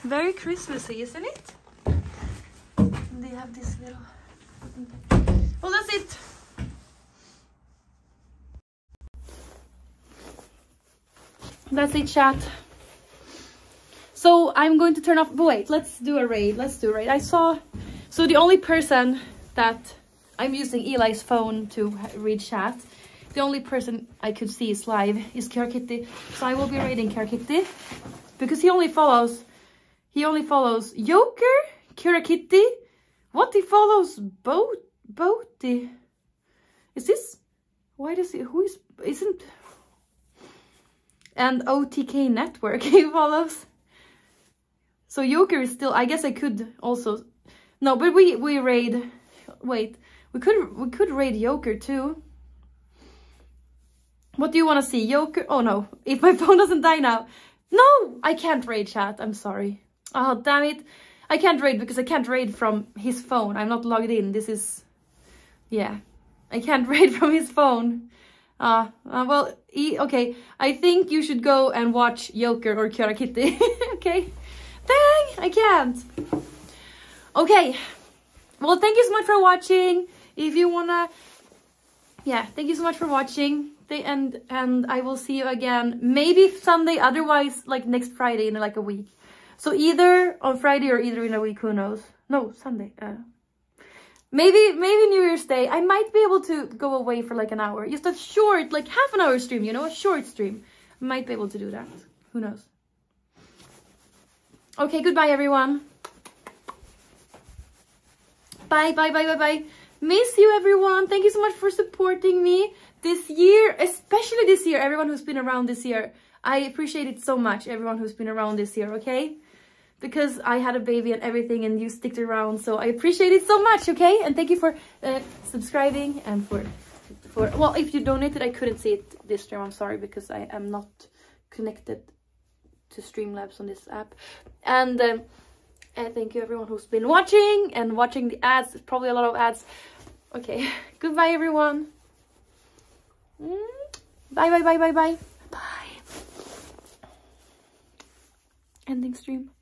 Very Christmassy, isn't it? They have this little... Well, that's it. That's it, chat. So I'm going to turn off. But wait, let's do a raid. Let's do a raid. I saw. So the only person that I'm using Eli's phone to read chat. The only person I could see is live is Kerkitty. So I will be raiding Kerkitty because he only follows. He only follows Joker, Kerkitty. What he follows Bo Boaty? Is this? Why does he? Who is? Isn't? And O T K network he follows. So Joker is still. I guess I could also. No, but we we raid. Wait, we could we could raid Joker too. What do you want to see, Joker? Oh no! If my phone doesn't die now, no, I can't raid chat. I'm sorry. Oh damn it. I can't raid because I can't raid from his phone. I'm not logged in. This is... Yeah. I can't raid from his phone. Uh, uh, well, e okay. I think you should go and watch Joker or Kerkitty. Okay. Dang! I can't. Okay. Well, thank you so much for watching. If you wanna... Yeah, thank you so much for watching. They, and, and I will see you again. Maybe Sunday. Otherwise, like next Friday in like a week. So either on Friday or either in a week, who knows? No, Sunday. Uh, maybe maybe New Year's Day. I might be able to go away for like an hour. Just a short, like half an hour stream, you know? A short stream. I might be able to do that. Who knows? Okay, goodbye, everyone. Bye, bye, bye, bye, bye. Miss you, everyone. Thank you so much for supporting me this year. Especially this year. Everyone who's been around this year. I appreciate it so much, everyone who's been around this year, okay? Because I had a baby and everything and you sticked around, so I appreciate it so much, okay? And thank you for uh, subscribing and for for, well, if you donated, I couldn't see it this stream, I'm sorry, because I am not connected to Streamlabs on this app. And um, I thank you everyone who's been watching and watching the ads. There's probably a lot of ads. Okay, goodbye everyone. Bye, bye, bye, bye, bye. Bye. Ending stream.